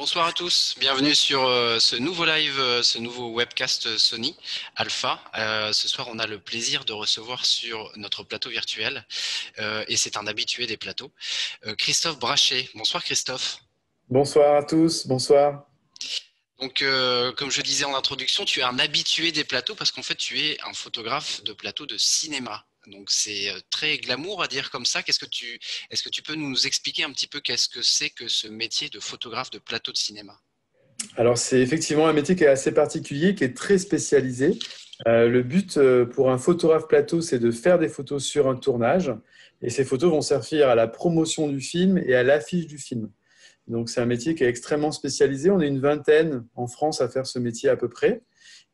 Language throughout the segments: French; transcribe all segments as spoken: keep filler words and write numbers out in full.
Bonsoir à tous, bienvenue sur euh, ce nouveau live, euh, ce nouveau webcast Sony Alpha. Euh, ce soir, on a le plaisir de recevoir sur notre plateau virtuel, euh, et c'est un habitué des plateaux, euh, Christophe Brachet. Bonsoir Christophe. Bonsoir à tous, bonsoir. Donc, euh, comme je disais en introduction, tu es un habitué des plateaux parce qu'en fait, tu es un photographe de plateau de cinéma. Donc, c'est très glamour à dire comme ça. Qu'est-ce que tu, est-ce que tu peux nous expliquer un petit peu qu'est-ce que c'est que ce métier de photographe de plateau de cinéma? Alors, c'est effectivement un métier qui est assez particulier, qui est très spécialisé. Euh, le but pour un photographe plateau, c'est de faire des photos sur un tournage. Et ces photos vont servir à la promotion du film et à l'affiche du film. Donc, c'est un métier qui est extrêmement spécialisé. On est une vingtaine en France à faire ce métier à peu près.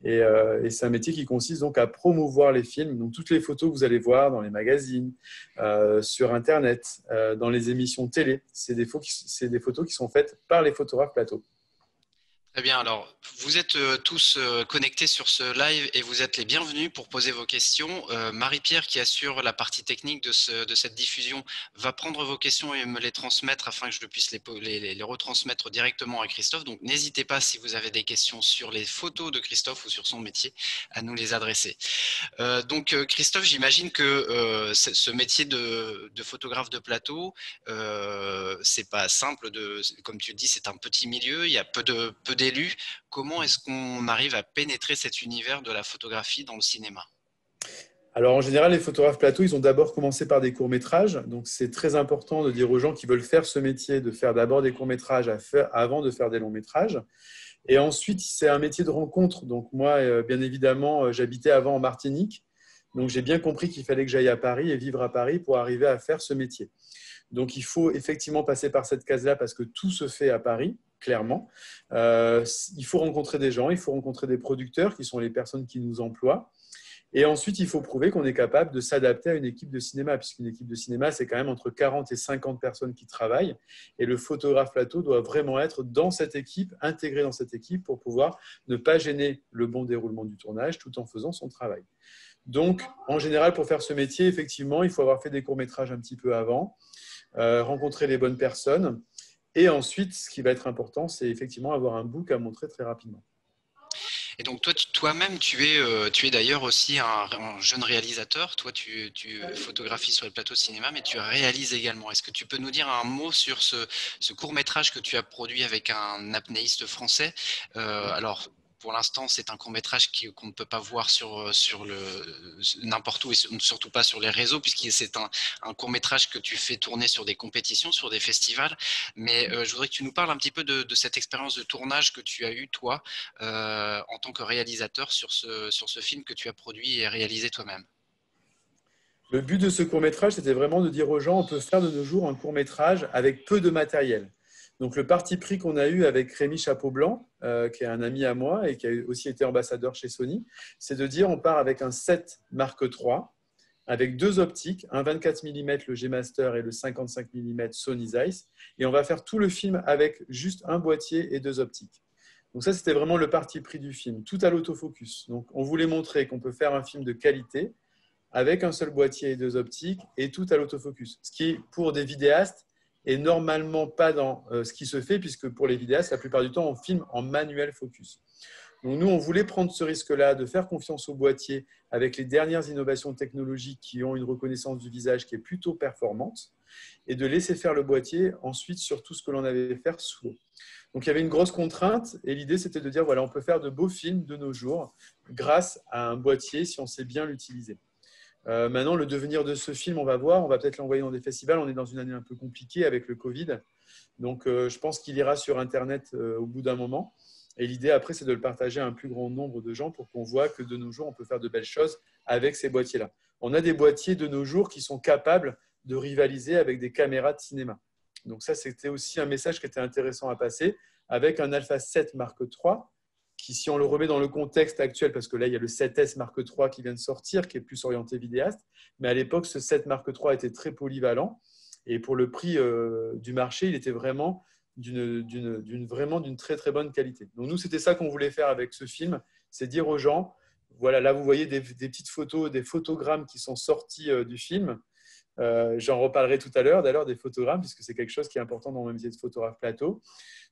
Et, euh, et c'est un métier qui consiste donc à promouvoir les films. Donc, toutes les photos que vous allez voir dans les magazines, euh, sur Internet, euh, dans les émissions télé, c'est des, des photos qui sont faites par les photographes plateaux. Très bien. Alors, vous êtes tous connectés sur ce live et vous êtes les bienvenus pour poser vos questions. Euh, Marie-Pierre, qui assure la partie technique de, ce, de cette diffusion, va prendre vos questions et me les transmettre afin que je puisse les, les, les retransmettre directement à Christophe. Donc, n'hésitez pas, si vous avez des questions sur les photos de Christophe ou sur son métier, à nous les adresser. Euh, donc, Christophe, j'imagine que euh, ce métier de, de photographe de plateau, euh, c'est pas simple. De, comme tu le dis, c'est un petit milieu. Il y a peu de peu des Élu, comment est-ce qu'on arrive à pénétrer cet univers de la photographie dans le cinéma? Alors, en général, les photographes plateaux, ils ont d'abord commencé par des courts-métrages. Donc, c'est très important de dire aux gens qui veulent faire ce métier de faire d'abord des courts-métrages avant de faire des longs-métrages. Et ensuite, c'est un métier de rencontre. Donc, moi, bien évidemment, j'habitais avant en Martinique. Donc, j'ai bien compris qu'il fallait que j'aille à Paris et vivre à Paris pour arriver à faire ce métier. Donc, il faut effectivement passer par cette case-là parce que tout se fait à Paris. Clairement, euh, il faut rencontrer des gens, il faut rencontrer des producteurs qui sont les personnes qui nous emploient. Et ensuite, il faut prouver qu'on est capable de s'adapter à une équipe de cinéma, puisqu'une équipe de cinéma, c'est quand même entre quarante et cinquante personnes qui travaillent. Et le photographe plateau doit vraiment être dans cette équipe, intégré dans cette équipe pour pouvoir ne pas gêner le bon déroulement du tournage tout en faisant son travail. Donc, en général, pour faire ce métier, effectivement, il faut avoir fait des courts-métrages un petit peu avant, euh, rencontrer les bonnes personnes. Et ensuite, ce qui va être important, c'est effectivement avoir un book à montrer très rapidement. Et donc, toi-même, tu, toi tu es, tu es d'ailleurs aussi un, un jeune réalisateur. Toi, tu, tu photographies sur les plateaux de cinéma, mais tu réalises également. Est-ce que tu peux nous dire un mot sur ce, ce court-métrage que tu as produit avec un apnéiste français? euh, Alors, pour l'instant, c'est un court-métrage qu'on ne peut pas voir sur, sur n'importe où et surtout pas sur les réseaux, puisque c'est un, un court-métrage que tu fais tourner sur des compétitions, sur des festivals. Mais euh, je voudrais que tu nous parles un petit peu de, de cette expérience de tournage que tu as eue, toi, euh, en tant que réalisateur sur ce, sur ce film que tu as produit et réalisé toi-même. Le but de ce court-métrage, c'était vraiment de dire aux gens, on peut faire de nos jours un court-métrage avec peu de matériel. Donc, le parti pris qu'on a eu avec Rémi Chapeau-Blanc, euh, qui est un ami à moi et qui a aussi été ambassadeur chez Sony, c'est de dire on part avec un sept Mark trois, avec deux optiques, un vingt-quatre millimètres le G Master et le cinquante-cinq millimètres Sony Zeiss, et on va faire tout le film avec juste un boîtier et deux optiques. Donc ça, c'était vraiment le parti pris du film, tout à l'autofocus. Donc, on voulait montrer qu'on peut faire un film de qualité avec un seul boîtier et deux optiques et tout à l'autofocus, ce qui, pour des vidéastes, et normalement pas dans ce qui se fait, puisque pour les vidéastes, la plupart du temps, on filme en manuel focus. Donc nous, on voulait prendre ce risque-là, de faire confiance au boîtier avec les dernières innovations technologiques qui ont une reconnaissance du visage qui est plutôt performante, et de laisser faire le boîtier ensuite sur tout ce que l'on avait à faire sous l'eau. Donc, il y avait une grosse contrainte, et l'idée, c'était de dire, voilà, on peut faire de beaux films de nos jours grâce à un boîtier si on sait bien l'utiliser. Euh, maintenant, le devenir de ce film, on va voir. On va peut-être l'envoyer dans des festivals. On est dans une année un peu compliquée avec le Covid. Donc, euh, je pense qu'il ira sur Internet euh, au bout d'un moment. Et l'idée, après, c'est de le partager à un plus grand nombre de gens pour qu'on voit que de nos jours, on peut faire de belles choses avec ces boîtiers-là. On a des boîtiers de nos jours qui sont capables de rivaliser avec des caméras de cinéma. Donc, ça, c'était aussi un message qui était intéressant à passer avec un Alpha sept Mark trois. Qui, si on le remet dans le contexte actuel, parce que là, il y a le sept S Mark trois qui vient de sortir, qui est plus orienté vidéaste, mais à l'époque, ce sept Mark trois était très polyvalent, et pour le prix euh, du marché, il était vraiment d'une vraiment d'une très, très bonne qualité. Donc, nous, c'était ça qu'on voulait faire avec ce film, c'est dire aux gens, voilà, là, vous voyez des, des petites photos, des photogrammes qui sont sortis euh, du film, Euh, J'en reparlerai tout à l'heure, d'ailleurs, des photogrammes, puisque c'est quelque chose qui est important dans mon métier de photographe plateau.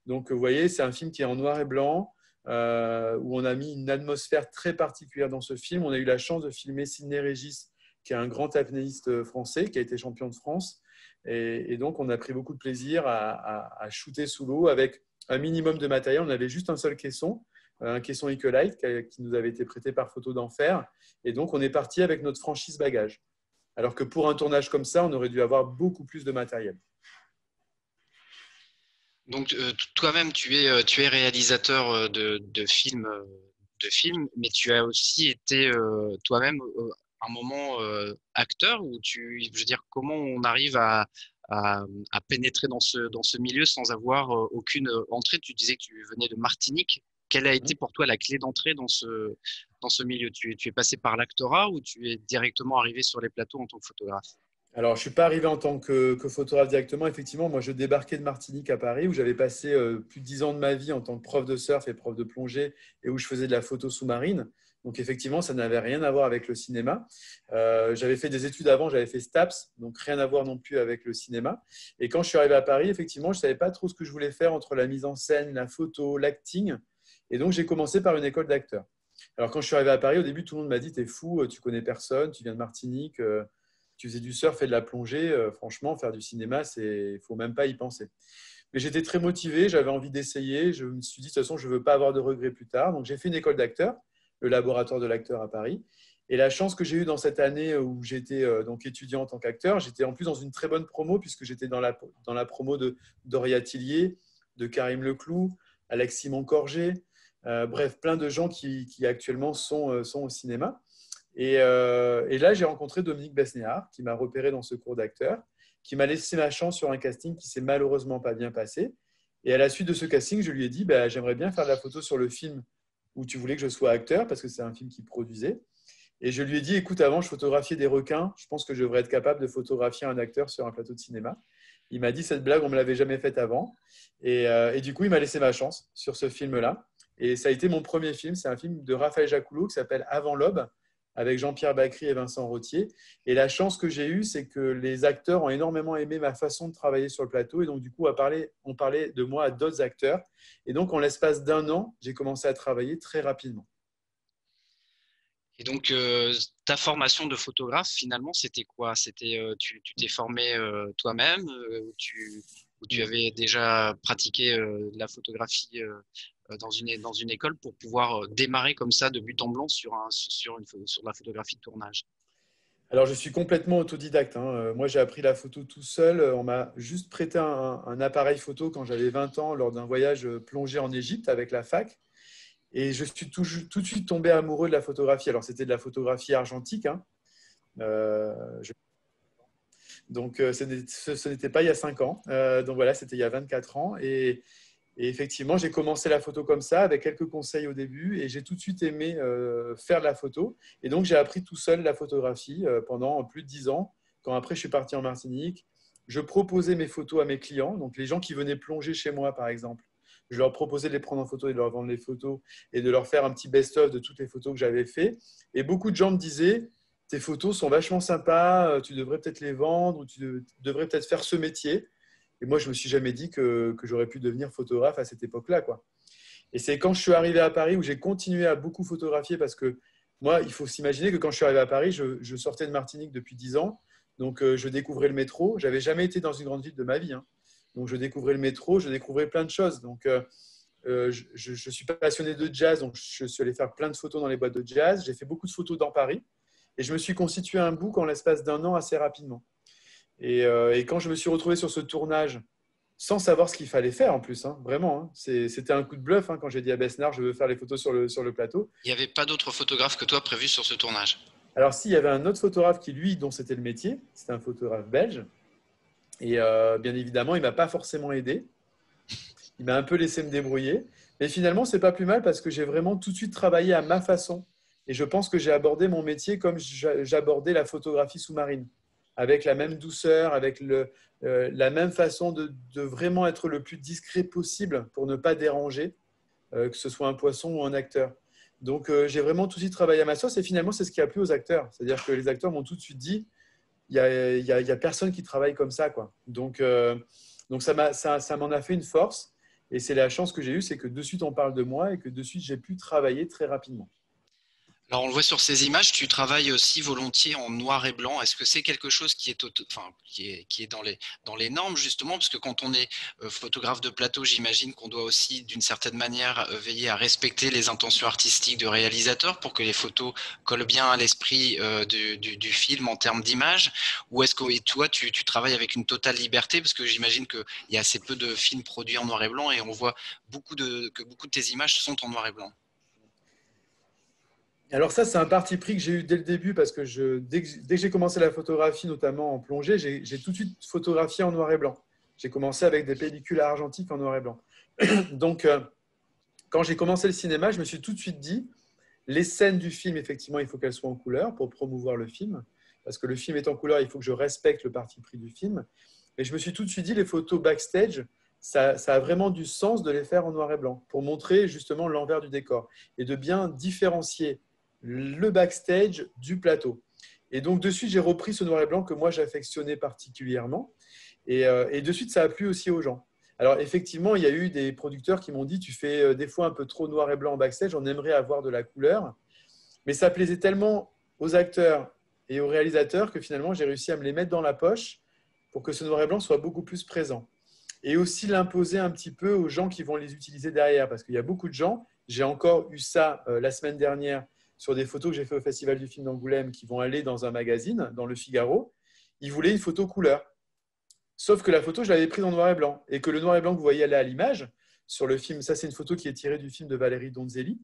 Donc, vous voyez, c'est un film qui est en noir et blanc, euh, où on a mis une atmosphère très particulière dans ce film. On a eu la chance de filmer Sidney Régis, qui est un grand apnéiste français, qui a été champion de France. Et, et donc, on a pris beaucoup de plaisir à, à, à shooter sous l'eau avec un minimum de matériel. On avait juste un seul caisson, un caisson Ecolite qui nous avait été prêté par Photo Denfert. Et donc, on est parti avec notre franchise bagage. Alors que pour un tournage comme ça, on aurait dû avoir beaucoup plus de matériel. Donc, toi-même, tu es, tu es réalisateur de, de, films, de films, mais tu as aussi été toi-même un moment acteur où tu, je veux dire, comment on arrive à, à, à pénétrer dans ce, dans ce milieu sans avoir aucune entrée? Tu disais que tu venais de Martinique. Quelle a été pour toi la clé d'entrée dans ce, dans ce milieu? Tu es, tu es passé par l'actorat ou tu es directement arrivé sur les plateaux en tant que photographe? Alors, je ne suis pas arrivé en tant que, que photographe directement. Effectivement, moi, je débarquais de Martinique à Paris où j'avais passé euh, plus de dix ans de ma vie en tant que prof de surf et prof de plongée et où je faisais de la photo sous-marine. Donc, effectivement, ça n'avait rien à voir avec le cinéma. Euh, j'avais fait des études avant, j'avais fait STAPS, donc rien à voir non plus avec le cinéma. Et quand je suis arrivé à Paris, effectivement, je ne savais pas trop ce que je voulais faire entre la mise en scène, la photo, l'acting. Et donc, j'ai commencé par une école d'acteurs. Alors, quand je suis arrivé à Paris, au début, tout le monde m'a dit « T'es fou, tu connais personne, tu viens de Martinique, tu faisais du surf et de la plongée. Franchement, faire du cinéma, il ne faut même pas y penser. » Mais j'étais très motivé, j'avais envie d'essayer. Je me suis dit « De toute façon, je ne veux pas avoir de regrets plus tard. » Donc, j'ai fait une école d'acteurs, le laboratoire de l'acteur à Paris. Et la chance que j'ai eue dans cette année où j'étais donc étudiant en tant qu'acteur, j'étais en plus dans une très bonne promo puisque j'étais dans la, dans la promo de Doria Tillier, de Karim Leclou, Alexis Moncorgé, Euh, bref, plein de gens qui, qui actuellement sont, euh, sont au cinéma. Et, euh, et là, j'ai rencontré Dominique Besnéard, qui m'a repéré dans ce cours d'acteur, qui m'a laissé ma chance sur un casting qui s'est malheureusement pas bien passé. Et à la suite de ce casting, je lui ai dit bah, « J'aimerais bien faire de la photo sur le film où tu voulais que je sois acteur, parce que c'est un film qu'il produisait. » Et je lui ai dit « Écoute, avant, je photographiais des requins. Je pense que je devrais être capable de photographier un acteur sur un plateau de cinéma. » Il m'a dit « Cette blague, on ne me l'avait jamais faite avant. » Et, euh, et du coup, il m'a laissé ma chance sur ce film-là. Et ça a été mon premier film. C'est un film de Raphaël Jacoulot qui s'appelle « Avant l'aube » avec Jean-Pierre Bacry et Vincent Rottier. Et la chance que j'ai eue, c'est que les acteurs ont énormément aimé ma façon de travailler sur le plateau. Et donc, du coup, on parlait de moi à d'autres acteurs. Et donc, en l'espace d'un an, j'ai commencé à travailler très rapidement. Et donc, euh, ta formation de photographe, finalement, c'était quoi? C'était, euh, tu t'es formé euh, toi-même euh, tu, ou tu avais déjà pratiqué euh, la photographie euh, Dans une, dans une école pour pouvoir démarrer comme ça de but en blanc sur, un, sur, une, sur la photographie de tournage? Alors, je suis complètement autodidacte. Hein. Moi, j'ai appris la photo tout seul. On m'a juste prêté un, un appareil photo quand j'avais vingt ans lors d'un voyage plongé en Égypte avec la fac. Et je suis tout, tout de suite tombé amoureux de la photographie. Alors, c'était de la photographie argentique. Hein. Euh, je... Donc, ce n'était pas il y a cinq ans. Euh, donc, voilà, c'était il y a vingt-quatre ans. Et... Et effectivement, j'ai commencé la photo comme ça, avec quelques conseils au début, et j'ai tout de suite aimé euh, faire de la photo. Et donc, j'ai appris tout seul la photographie euh, pendant plus de dix ans. Quand après, je suis parti en Martinique, je proposais mes photos à mes clients. Donc, les gens qui venaient plonger chez moi, par exemple, je leur proposais de les prendre en photo et de leur vendre les photos et de leur faire un petit best-of de toutes les photos que j'avais faites. Et beaucoup de gens me disaient, « Tes photos sont vachement sympas, tu devrais peut-être les vendre ou tu devrais peut-être faire ce métier. » Et moi, je ne me suis jamais dit que, que j'aurais pu devenir photographe à cette époque-là. Et c'est quand je suis arrivé à Paris où j'ai continué à beaucoup photographier parce que moi, il faut s'imaginer que quand je suis arrivé à Paris, je, je sortais de Martinique depuis dix ans. Donc, euh, je découvrais le métro. Je n'avais jamais été dans une grande ville de ma vie. Hein. Donc, je découvrais le métro, je découvrais plein de choses. Donc, euh, euh, je, je, je suis passionné de jazz. Donc, je suis allé faire plein de photos dans les boîtes de jazz. J'ai fait beaucoup de photos dans Paris. Et je me suis constitué un book en l'espace d'un an assez rapidement. Et, euh, et quand je me suis retrouvé sur ce tournage, sans savoir ce qu'il fallait faire en plus, hein, vraiment, hein, c'était un coup de bluff hein, quand j'ai dit à Besnéard, je veux faire les photos sur le, sur le plateau. Il n'y avait pas d'autre photographe que toi prévu sur ce tournage? Alors si, il y avait un autre photographe qui, lui, dont c'était le métier, c'était un photographe belge. Et euh, bien évidemment, il ne m'a pas forcément aidé. Il m'a un peu laissé me débrouiller. Mais finalement, ce n'est pas plus mal parce que j'ai vraiment tout de suite travaillé à ma façon. Et je pense que j'ai abordé mon métier comme j'abordais la photographie sous-marine, avec la même douceur, avec le, euh, la même façon de, de vraiment être le plus discret possible pour ne pas déranger, euh, que ce soit un poisson ou un acteur. Donc, euh, j'ai vraiment tout de suite travaillé à ma sauce et finalement, c'est ce qui a plu aux acteurs. C'est-à-dire que les acteurs m'ont tout de suite dit il n'y a, y a, y a personne qui travaille comme ça, quoi. Donc, euh, donc ça m'a, ça, ça m'en a fait une force. Et c'est la chance que j'ai eue, c'est que de suite, on parle de moi et que de suite, j'ai pu travailler très rapidement. Alors, on le voit sur ces images, tu travailles aussi volontiers en noir et blanc. Est-ce que c'est quelque chose qui est, auto... enfin, qui est, qui est dans, les, dans les normes, justement? Parce que quand on est photographe de plateau, j'imagine qu'on doit aussi, d'une certaine manière, veiller à respecter les intentions artistiques du réalisateur pour que les photos collent bien à l'esprit euh, du, du, du film en termes d'images. Ou est-ce que et toi, tu, tu travailles avec une totale liberté? Parce que j'imagine qu'il y a assez peu de films produits en noir et blanc et on voit beaucoup de, que beaucoup de tes images sont en noir et blanc. Alors ça, c'est un parti pris que j'ai eu dès le début parce que je, dès que j'ai commencé la photographie, notamment en plongée, j'ai tout de suite photographié en noir et blanc. J'ai commencé avec des pellicules argentiques en noir et blanc. Donc, euh, quand j'ai commencé le cinéma, je me suis tout de suite dit, les scènes du film, effectivement, il faut qu'elles soient en couleur pour promouvoir le film. Parce que le film est en couleur, il faut que je respecte le parti pris du film. Mais je me suis tout de suite dit, les photos backstage, ça, ça a vraiment du sens de les faire en noir et blanc pour montrer justement l'envers du décor et de bien différencier le backstage du plateau. Et donc, de suite, j'ai repris ce noir et blanc que moi, j'affectionnais particulièrement. Et, euh, et de suite, ça a plu aussi aux gens. Alors, effectivement, il y a eu des producteurs qui m'ont dit, tu fais euh, des fois un peu trop noir et blanc en backstage, on aimerait avoir de la couleur. Mais ça plaisait tellement aux acteurs et aux réalisateurs que finalement, j'ai réussi à me les mettre dans la poche pour que ce noir et blanc soit beaucoup plus présent. Et aussi l'imposer un petit peu aux gens qui vont les utiliser derrière. Parce qu'il y a beaucoup de gens, j'ai encore eu ça euh, la semaine dernière, sur des photos que j'ai fait au Festival du film d'Angoulême qui vont aller dans un magazine, dans le Figaro, ils voulaient une photo couleur. Sauf que la photo, je l'avais prise en noir et blanc. Et que le noir et blanc que vous voyez là à l'image, sur le film, ça c'est une photo qui est tirée du film de Valérie Donzelli,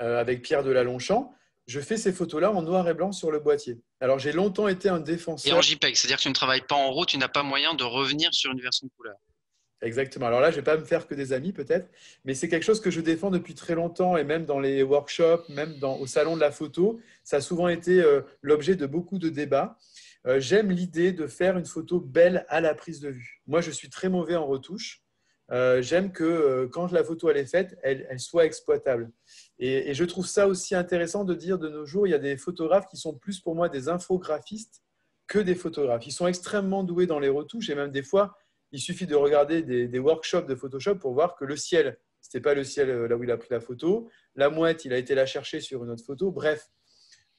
euh, avec Pierre de la Longchamp, je fais ces photos-là en noir et blanc sur le boîtier. Alors j'ai longtemps été un défenseur… Et en JPEG, c'est-à-dire que tu ne travailles pas en RAW, tu n'as pas moyen de revenir sur une version de couleur. Exactement. Alors là, je ne vais pas me faire que des amis peut-être, mais c'est quelque chose que je défends depuis très longtemps et même dans les workshops, même dans, au salon de la photo, ça a souvent été euh, l'objet de beaucoup de débats. Euh, j'aime l'idée de faire une photo belle à la prise de vue. Moi, je suis très mauvais en retouche. Euh, j'aime que euh, quand la photo elle est faite, elle, elle soit exploitable. Et, et je trouve ça aussi intéressant de dire de nos jours, il y a des photographes qui sont plus pour moi des infographistes que des photographes. Ils sont extrêmement doués dans les retouches et même des fois, il suffit de regarder des, des workshops de Photoshop pour voir que le ciel, ce n'était pas le ciel là où il a pris la photo. La mouette, il a été la chercher sur une autre photo. Bref,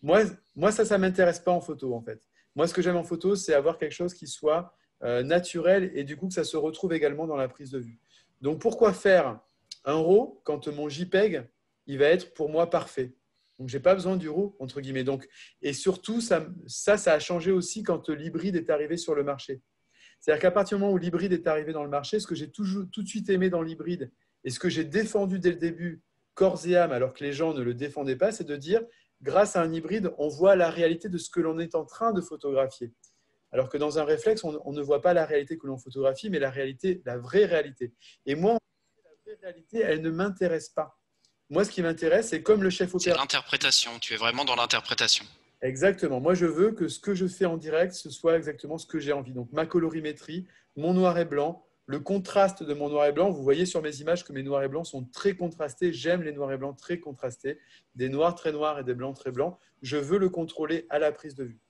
moi, moi ça, ça ne m'intéresse pas en photo, en fait. Moi, ce que j'aime en photo, c'est avoir quelque chose qui soit euh, naturel et du coup, que ça se retrouve également dans la prise de vue. Donc, pourquoi faire un RAW quand mon JPEG, il va être pour moi parfait? Donc, je n'ai pas besoin du RAW, entre guillemets. Donc, et surtout, ça, ça, ça a changé aussi quand l'hybride est arrivé sur le marché. C'est-à-dire qu'à partir du moment où l'hybride est arrivé dans le marché, ce que j'ai toujours tout de suite aimé dans l'hybride et ce que j'ai défendu dès le début, corps et âme, alors que les gens ne le défendaient pas, c'est de dire, grâce à un hybride, on voit la réalité de ce que l'on est en train de photographier. Alors que dans un réflexe, on, on ne voit pas la réalité que l'on photographie, mais la réalité, la vraie réalité. Et moi, la vraie réalité, elle ne m'intéresse pas. Moi, ce qui m'intéresse, c'est comme le chef opérateur. C'est l'interprétation, tu es vraiment dans l'interprétation. Exactement. Moi, je veux que ce que je fais en direct, ce soit exactement ce que j'ai envie. Donc, ma colorimétrie, mon noir et blanc, le contraste de mon noir et blanc. Vous voyez sur mes images que mes noirs et blancs sont très contrastés. J'aime les noirs et blancs très contrastés. Des noirs très noirs et des blancs très blancs. Je veux le contrôler à la prise de vue.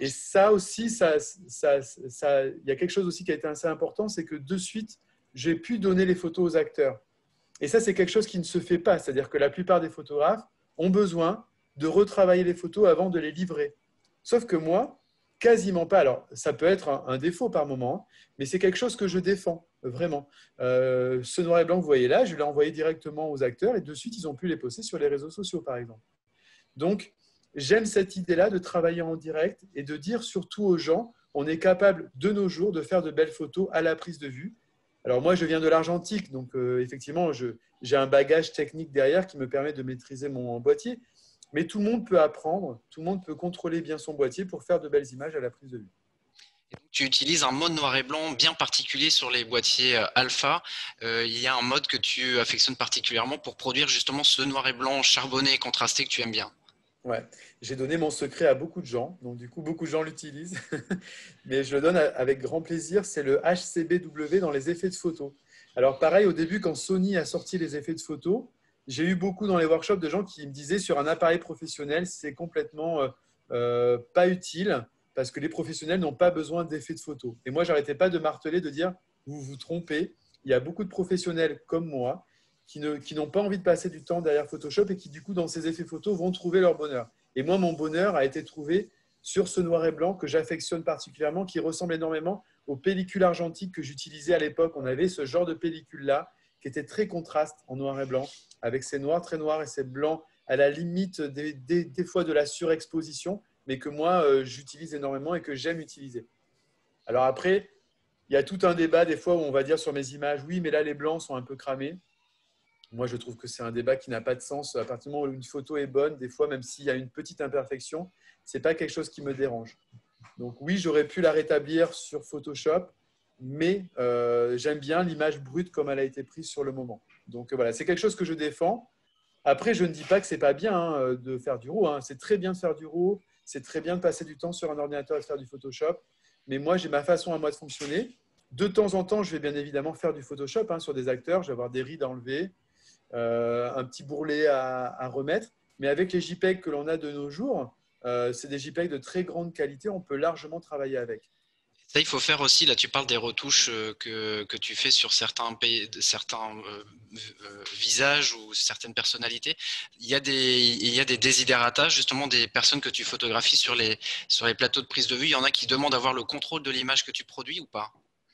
Et ça aussi, ça, ça, ça, il y a quelque chose aussi qui a été assez important, c'est que de suite, j'ai pu donner les photos aux acteurs. Et ça, c'est quelque chose qui ne se fait pas. C'est-à-dire que la plupart des photographes ont besoin de retravailler les photos avant de les livrer. Sauf que moi, quasiment pas. Alors, ça peut être un, un défaut par moment, mais c'est quelque chose que je défends, vraiment. Euh, ce noir et blanc que vous voyez là, je l'ai envoyé directement aux acteurs et de suite, ils ont pu les poster sur les réseaux sociaux, par exemple. Donc, j'aime cette idée-là de travailler en direct et de dire surtout aux gens, on est capable de nos jours de faire de belles photos à la prise de vue. Alors moi, je viens de l'argentique, donc euh, effectivement, j'ai un bagage technique derrière qui me permet de maîtriser mon boîtier. Mais tout le monde peut apprendre, tout le monde peut contrôler bien son boîtier pour faire de belles images à la prise de vue. Tu utilises un mode noir et blanc bien particulier sur les boîtiers Alpha. Euh, il y a un mode que tu affectionnes particulièrement pour produire justement ce noir et blanc charbonné et contrasté que tu aimes bien. Ouais, j'ai donné mon secret à beaucoup de gens, donc du coup beaucoup de gens l'utilisent. Mais je le donne avec grand plaisir, c'est le H C B W dans les effets de photo. Alors pareil, au début quand Sony a sorti les effets de photo, j'ai eu beaucoup dans les workshops de gens qui me disaient sur un appareil professionnel, c'est complètement euh, pas utile. parce que les professionnels n'ont pas besoin d'effets de photo. Et moi, je n'arrêtais pas de marteler, de dire, vous vous trompez. Il y a beaucoup de professionnels comme moi qui ne, qui n'ont pas envie de passer du temps derrière Photoshop et qui, du coup, dans ces effets photos, vont trouver leur bonheur. Et moi, mon bonheur a été trouvé sur ce noir et blanc que j'affectionne particulièrement, qui ressemble énormément aux pellicules argentiques que j'utilisais à l'époque. On avait ce genre de pellicule-là qui était très contraste en noir et blanc, avec ces noirs très noirs et ces blancs à la limite des, des, des fois de la surexposition, mais que moi, euh, j'utilise énormément et que j'aime utiliser. Alors après, il y a tout un débat des fois où on va dire sur mes images, oui, mais là, les blancs sont un peu cramés. Moi, je trouve que c'est un débat qui n'a pas de sens. À partir du moment où une photo est bonne, des fois, même s'il y a une petite imperfection, ce n'est pas quelque chose qui me dérange. Donc oui, j'aurais pu la rétablir sur Photoshop, mais euh, j'aime bien l'image brute comme elle a été prise sur le moment. Donc euh, voilà, c'est quelque chose que je défends. Après, je ne dis pas que ce n'est pas bien hein, de faire du RAW. Hein. C'est très bien de faire du RAW. C'est très bien de passer du temps sur un ordinateur et de faire du Photoshop. Mais moi, j'ai ma façon à moi de fonctionner. De temps en temps, je vais bien évidemment faire du Photoshop hein, sur des acteurs. Je vais avoir des rides à enlever, euh, un petit bourrelet à, à remettre. Mais avec les JPEG que l'on a de nos jours, euh, c'est des JPEG de très grande qualité. On peut largement travailler avec. Ça, il faut faire aussi, là tu parles des retouches que, que tu fais sur certains, certains euh, visages ou certaines personnalités. Il y a des, il y a des desiderata, justement des personnes que tu photographies sur les, sur les plateaux de prise de vue. Il y en a qui demandent d'avoir le contrôle de l'image que tu produis ou pas?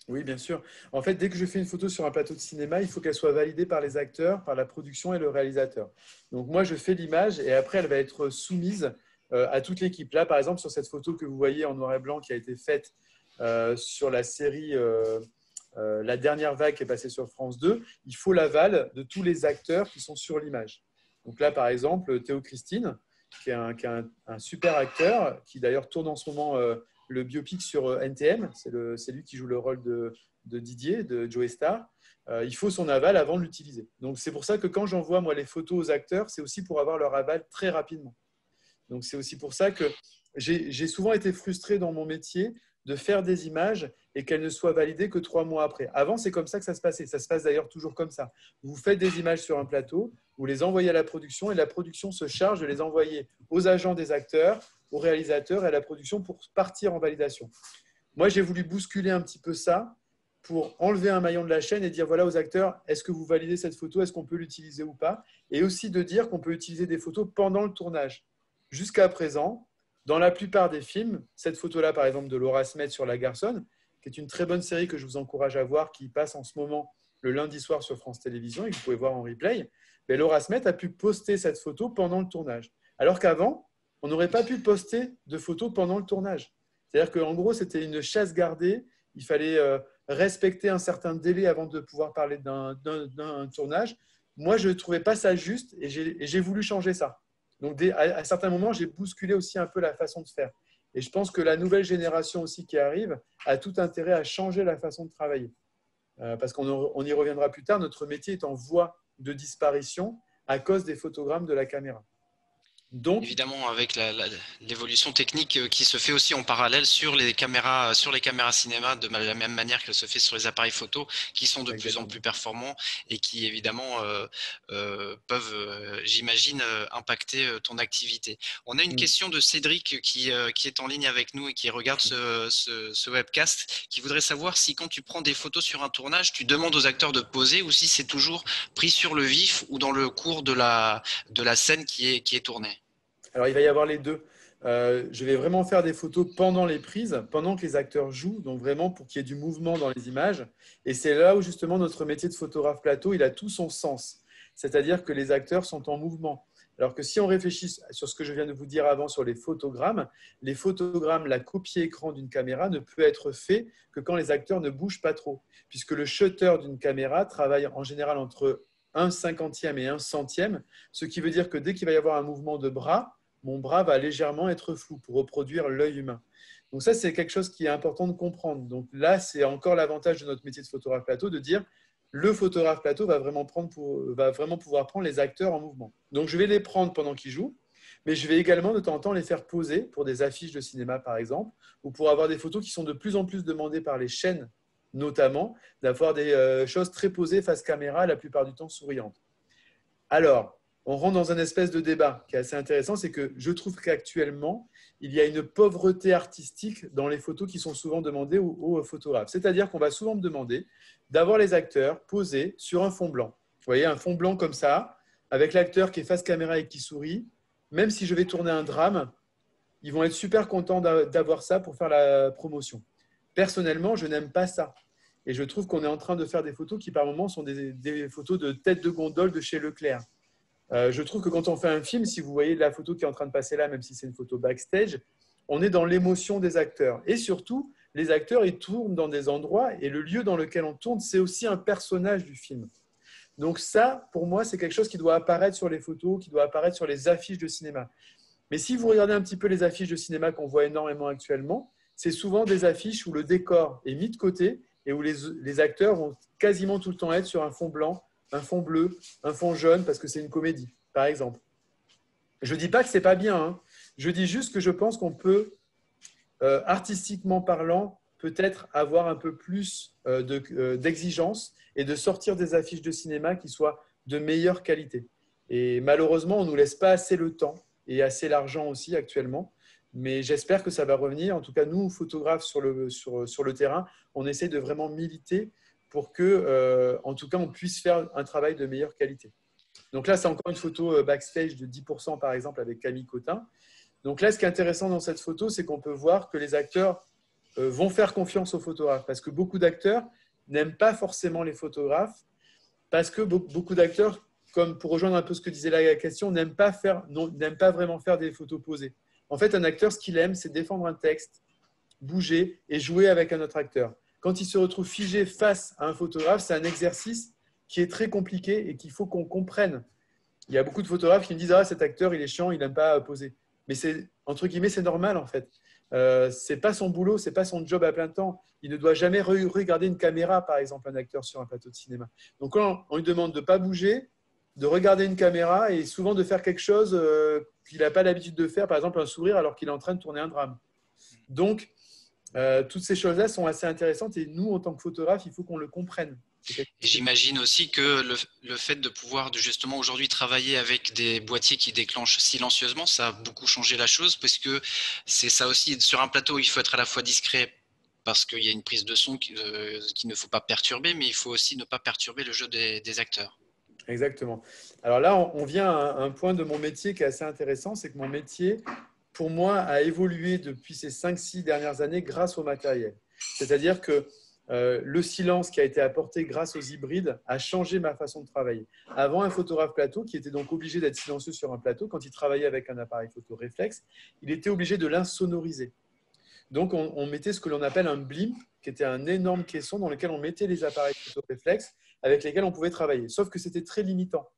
Oui, bien sûr. En fait, dès que je fais une photo sur un plateau de cinéma, il faut qu'elle soit validée par les acteurs, par la production et le réalisateur. Donc moi, je fais l'image et après, elle va être soumise à toute l'équipe. Là, par exemple, sur cette photo que vous voyez en noir et blanc qui a été faite Euh, sur la série euh, euh, La Dernière Vague qui est passée sur France deux, il faut l'aval de tous les acteurs qui sont sur l'image. Donc là, par exemple, Théo Christine, qui est un, qui est un, un super acteur, qui d'ailleurs tourne en ce moment euh, le biopic sur euh, N T M, c'est lui qui joue le rôle de, de Didier, de Joey Star. Euh, il faut son aval avant de l'utiliser. Donc c'est pour ça que quand j'envoie moi les photos aux acteurs, c'est aussi pour avoir leur aval très rapidement. Donc c'est aussi pour ça que j'ai souvent été frustré dans mon métier de faire des images et qu'elles ne soient validées que trois mois après. Avant, c'est comme ça que ça se passait. Ça se passe d'ailleurs toujours comme ça. Vous faites des images sur un plateau, vous les envoyez à la production et la production se charge de les envoyer aux agents des acteurs, aux réalisateurs et à la production pour partir en validation. Moi, j'ai voulu bousculer un petit peu ça pour enlever un maillon de la chaîne et dire voilà aux acteurs, est-ce que vous validez cette photo? Est-ce qu'on peut l'utiliser ou pas? Et aussi de dire qu'on peut utiliser des photos pendant le tournage. Jusqu'à présent, dans la plupart des films, cette photo-là, par exemple, de Laura Smet sur La Garçonne, qui est une très bonne série que je vous encourage à voir, qui passe en ce moment le lundi soir sur France Télévisions et que vous pouvez voir en replay, mais Laura Smet a pu poster cette photo pendant le tournage. Alors qu'avant, on n'aurait pas pu poster de photos pendant le tournage. C'est-à-dire qu'en gros, c'était une chasse gardée. Il fallait respecter un certain délai avant de pouvoir parler d'un tournage. Moi, je ne trouvais pas ça juste et j'ai voulu changer ça. Donc, à certains moments, j'ai bousculé aussi un peu la façon de faire. Et je pense que la nouvelle génération aussi qui arrive a tout intérêt à changer la façon de travailler. Euh, parce qu'on y reviendra plus tard, notre métier est en voie de disparition à cause des photogrammes de la caméra. Donc, évidemment, avec l'évolution technique qui se fait aussi en parallèle sur les caméras, sur les caméras cinéma, de la même manière qu'elle se fait sur les appareils photo, qui sont de exactement. plus en plus performants et qui, évidemment, euh, euh, peuvent, euh, j'imagine, euh, impacter euh, ton activité. On a une mmh. question de Cédric qui, euh, qui est en ligne avec nous et qui regarde ce, ce, ce webcast, qui voudrait savoir si quand tu prends des photos sur un tournage, tu demandes aux acteurs de poser ou si c'est toujours pris sur le vif ou dans le cours de la, de la scène qui est, qui est tournée. Alors, il va y avoir les deux. Euh, je vais vraiment faire des photos pendant les prises, pendant que les acteurs jouent, donc vraiment pour qu'il y ait du mouvement dans les images. Et c'est là où, justement, notre métier de photographe plateau, il a tout son sens. C'est-à-dire que les acteurs sont en mouvement. Alors que si on réfléchit sur ce que je viens de vous dire avant sur les photogrammes, les photogrammes, la copie écran d'une caméra ne peut être fait que quand les acteurs ne bougent pas trop, puisque le shutter d'une caméra travaille en général entre un cinquantième et un centième, ce qui veut dire que dès qu'il va y avoir un mouvement de bras, mon bras va légèrement être flou pour reproduire l'œil humain. Donc ça, c'est quelque chose qui est important de comprendre. Donc là, c'est encore l'avantage de notre métier de photographe plateau, de dire le photographe plateau va vraiment, prendre pour, va vraiment pouvoir prendre les acteurs en mouvement. Donc je vais les prendre pendant qu'ils jouent, mais je vais également de temps en temps les faire poser pour des affiches de cinéma, par exemple, ou pour avoir des photos qui sont de plus en plus demandées par les chaînes, notamment d'avoir des choses très posées face caméra, la plupart du temps souriantes. Alors, on rentre dans un espèce de débat qui est assez intéressant, c'est que je trouve qu'actuellement, il y a une pauvreté artistique dans les photos qui sont souvent demandées aux, aux photographes. C'est-à-dire qu'on va souvent me demander d'avoir les acteurs posés sur un fond blanc. Vous voyez, un fond blanc comme ça, avec l'acteur qui est face caméra et qui sourit. Même si je vais tourner un drame, ils vont être super contents d'avoir ça pour faire la promotion. Personnellement, je n'aime pas ça. Et je trouve qu'on est en train de faire des photos qui, par moments, sont des, des photos de tête de gondole de chez Leclerc. Euh, je trouve que quand on fait un film, si vous voyez la photo qui est en train de passer là, même si c'est une photo backstage, on est dans l'émotion des acteurs. Et surtout, les acteurs, ils tournent dans des endroits et le lieu dans lequel on tourne, c'est aussi un personnage du film. Donc ça, pour moi, c'est quelque chose qui doit apparaître sur les photos, qui doit apparaître sur les affiches de cinéma. Mais si vous regardez un petit peu les affiches de cinéma qu'on voit énormément actuellement, c'est souvent des affiches où le décor est mis de côté et où les, les acteurs vont quasiment tout le temps être sur un fond blanc, un fond bleu, un fond jaune, parce que c'est une comédie, par exemple. Je ne dis pas que ce n'est pas bien, hein. Je dis juste que je pense qu'on peut, euh, artistiquement parlant, peut-être avoir un peu plus euh, de, euh, d'exigence et de sortir des affiches de cinéma qui soient de meilleure qualité. Et malheureusement, on ne nous laisse pas assez le temps et assez l'argent aussi actuellement. Mais j'espère que ça va revenir. En tout cas, nous, photographes sur le, sur, sur le terrain, on essaie de vraiment militer pour que, euh, en tout cas, on puisse faire un travail de meilleure qualité. Donc là, c'est encore une photo backstage de dix pour cent, par exemple, avec Camille Cotin. Donc là, ce qui est intéressant dans cette photo, c'est qu'on peut voir que les acteurs euh, vont faire confiance aux photographes, parce que beaucoup d'acteurs n'aiment pas forcément les photographes, parce que be- beaucoup d'acteurs, comme pour rejoindre un peu ce que disait la question, n'aiment pas, faire, non, n'aiment pas vraiment faire des photos posées. En fait, un acteur, ce qu'il aime, c'est défendre un texte, bouger et jouer avec un autre acteur. Quand il se retrouve figé face à un photographe, c'est un exercice qui est très compliqué et qu'il faut qu'on comprenne. Il y a beaucoup de photographes qui me disent « Ah, cet acteur, il est chiant, il n'aime pas poser. » Mais c'est, entre guillemets, c'est normal en fait. Euh, ce n'est pas son boulot, ce n'est pas son job à plein temps. Il ne doit jamais regarder une caméra, par exemple, un acteur sur un plateau de cinéma. Donc quand on lui demande de ne pas bouger, de regarder une caméra et souvent de faire quelque chose euh, qu'il n'a pas l'habitude de faire, par exemple un sourire alors qu'il est en train de tourner un drame. Donc, Euh, toutes ces choses-là sont assez intéressantes et nous, en tant que photographes, il faut qu'on le comprenne. Et j'imagine aussi que le, le fait de pouvoir justement aujourd'hui travailler avec des boîtiers qui déclenchent silencieusement, ça a beaucoup changé la chose parce que c'est ça aussi, sur un plateau, il faut être à la fois discret parce qu'il y a une prise de son qu'il euh, qui ne faut pas perturber, mais il faut aussi ne pas perturber le jeu des, des acteurs. Exactement. Alors là, on, on vient à un, un point de mon métier qui est assez intéressant, c'est que mon métier, pour moi, a évolué depuis ces cinq six dernières années grâce au matériel. C'est-à-dire que euh, le silence qui a été apporté grâce aux hybrides a changé ma façon de travailler. Avant, un photographe plateau, qui était donc obligé d'être silencieux sur un plateau, quand il travaillait avec un appareil photo réflexe, il était obligé de l'insonoriser. Donc, on, on mettait ce que l'on appelle un blimp, qui était un énorme caisson dans lequel on mettait les appareils photo réflexes avec lesquels on pouvait travailler. Sauf que c'était très limitant.